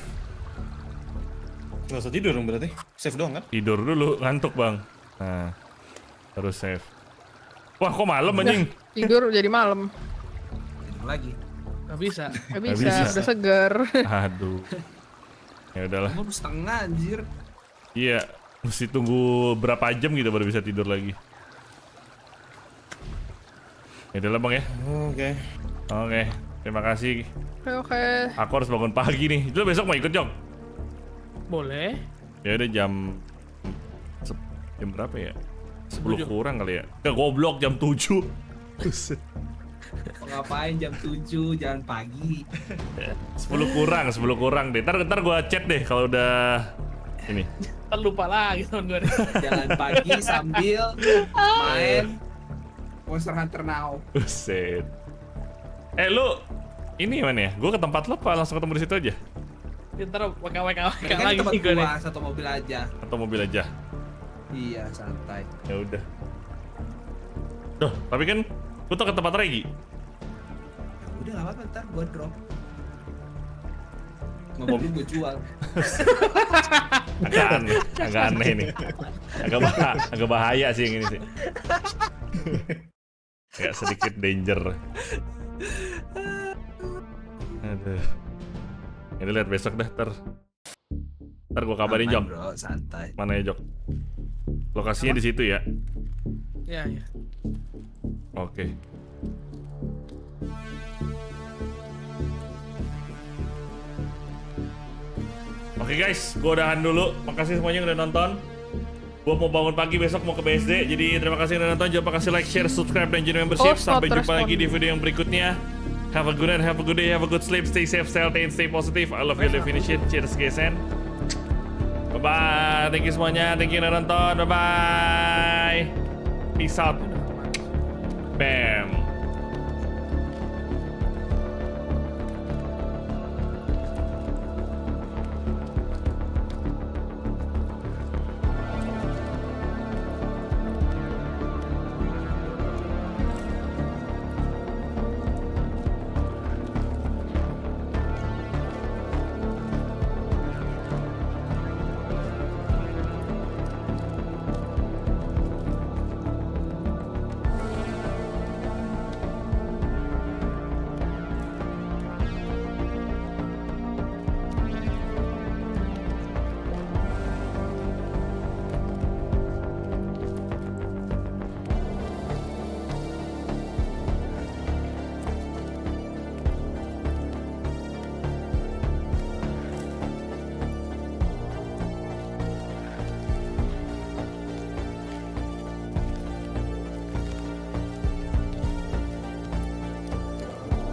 Gak usah tidur dong berarti? Save doang kan? Tidur dulu, ngantuk bang. Nah, harus save. Wah, kok malam anjing? Tidur jadi malam. Tidur lagi. Gak bisa. Gak bisa, Gak bisa. Udah seger. Aduh. Ya udahlah. Belum setengah anjir. Iya, mesti tunggu berapa jam gitu baru bisa tidur lagi. Ya udah bang ya. Oke. Okay. Oke. Okay. Terima kasih. Oke. Okay. Aku harus bangun pagi nih. Lu besok mau ikut Jok? Boleh. Ya udah jam jam berapa ya? Sebelum kurang kali ya. Ke goblok jam tujuh. Ngapain jam tujuh? Jalan pagi. Sepuluh kurang, sepuluh kurang deh. Ntar ntar gua chat deh kalau udah ini. Ntar lupa lagi temen gua. Jalan pagi sambil main Monster Hunter Now. Buset. Eh lu ini mana ya? Gue ke tempat lu apa langsung ketemu di situ aja? Ya, ntar W K W K lagi sih gue nih. Satu mobil aja. Satu mobil aja. Iya santai. Ya udah. Duh, tapi kan gue tuh ke tempat Regi. Udah lama bentar gue drop. Mobil gue jual. Agak aneh, agak aneh nih. Agak bahaya, agak bahaya sih yang ini sih. Kayak sedikit danger. Aduh. Ini lihat besok dah ter. Ntar gua kabarin Jok. Bro, santai. Mana ya Jok? Lokasinya di situ ya? Iya, iya. Oke. Okay. Oke okay, guys, gua udahan dulu. Makasih semuanya yang udah nonton. Gua mau bangun pagi besok mau ke B S D. Jadi terima kasih udah nonton. Jangan lupa kasih like, share, subscribe dan join membership. Oh, sampai jumpa respon. Lagi di video yang berikutnya. Have a good night, have a good day, have a good sleep. Stay safe, stay healthy, and stay positive. I love you, live in shit. Cheers guys and bye bye. Thank you semuanya. Thank you udah nonton. Bye bye. Peace out. Bam.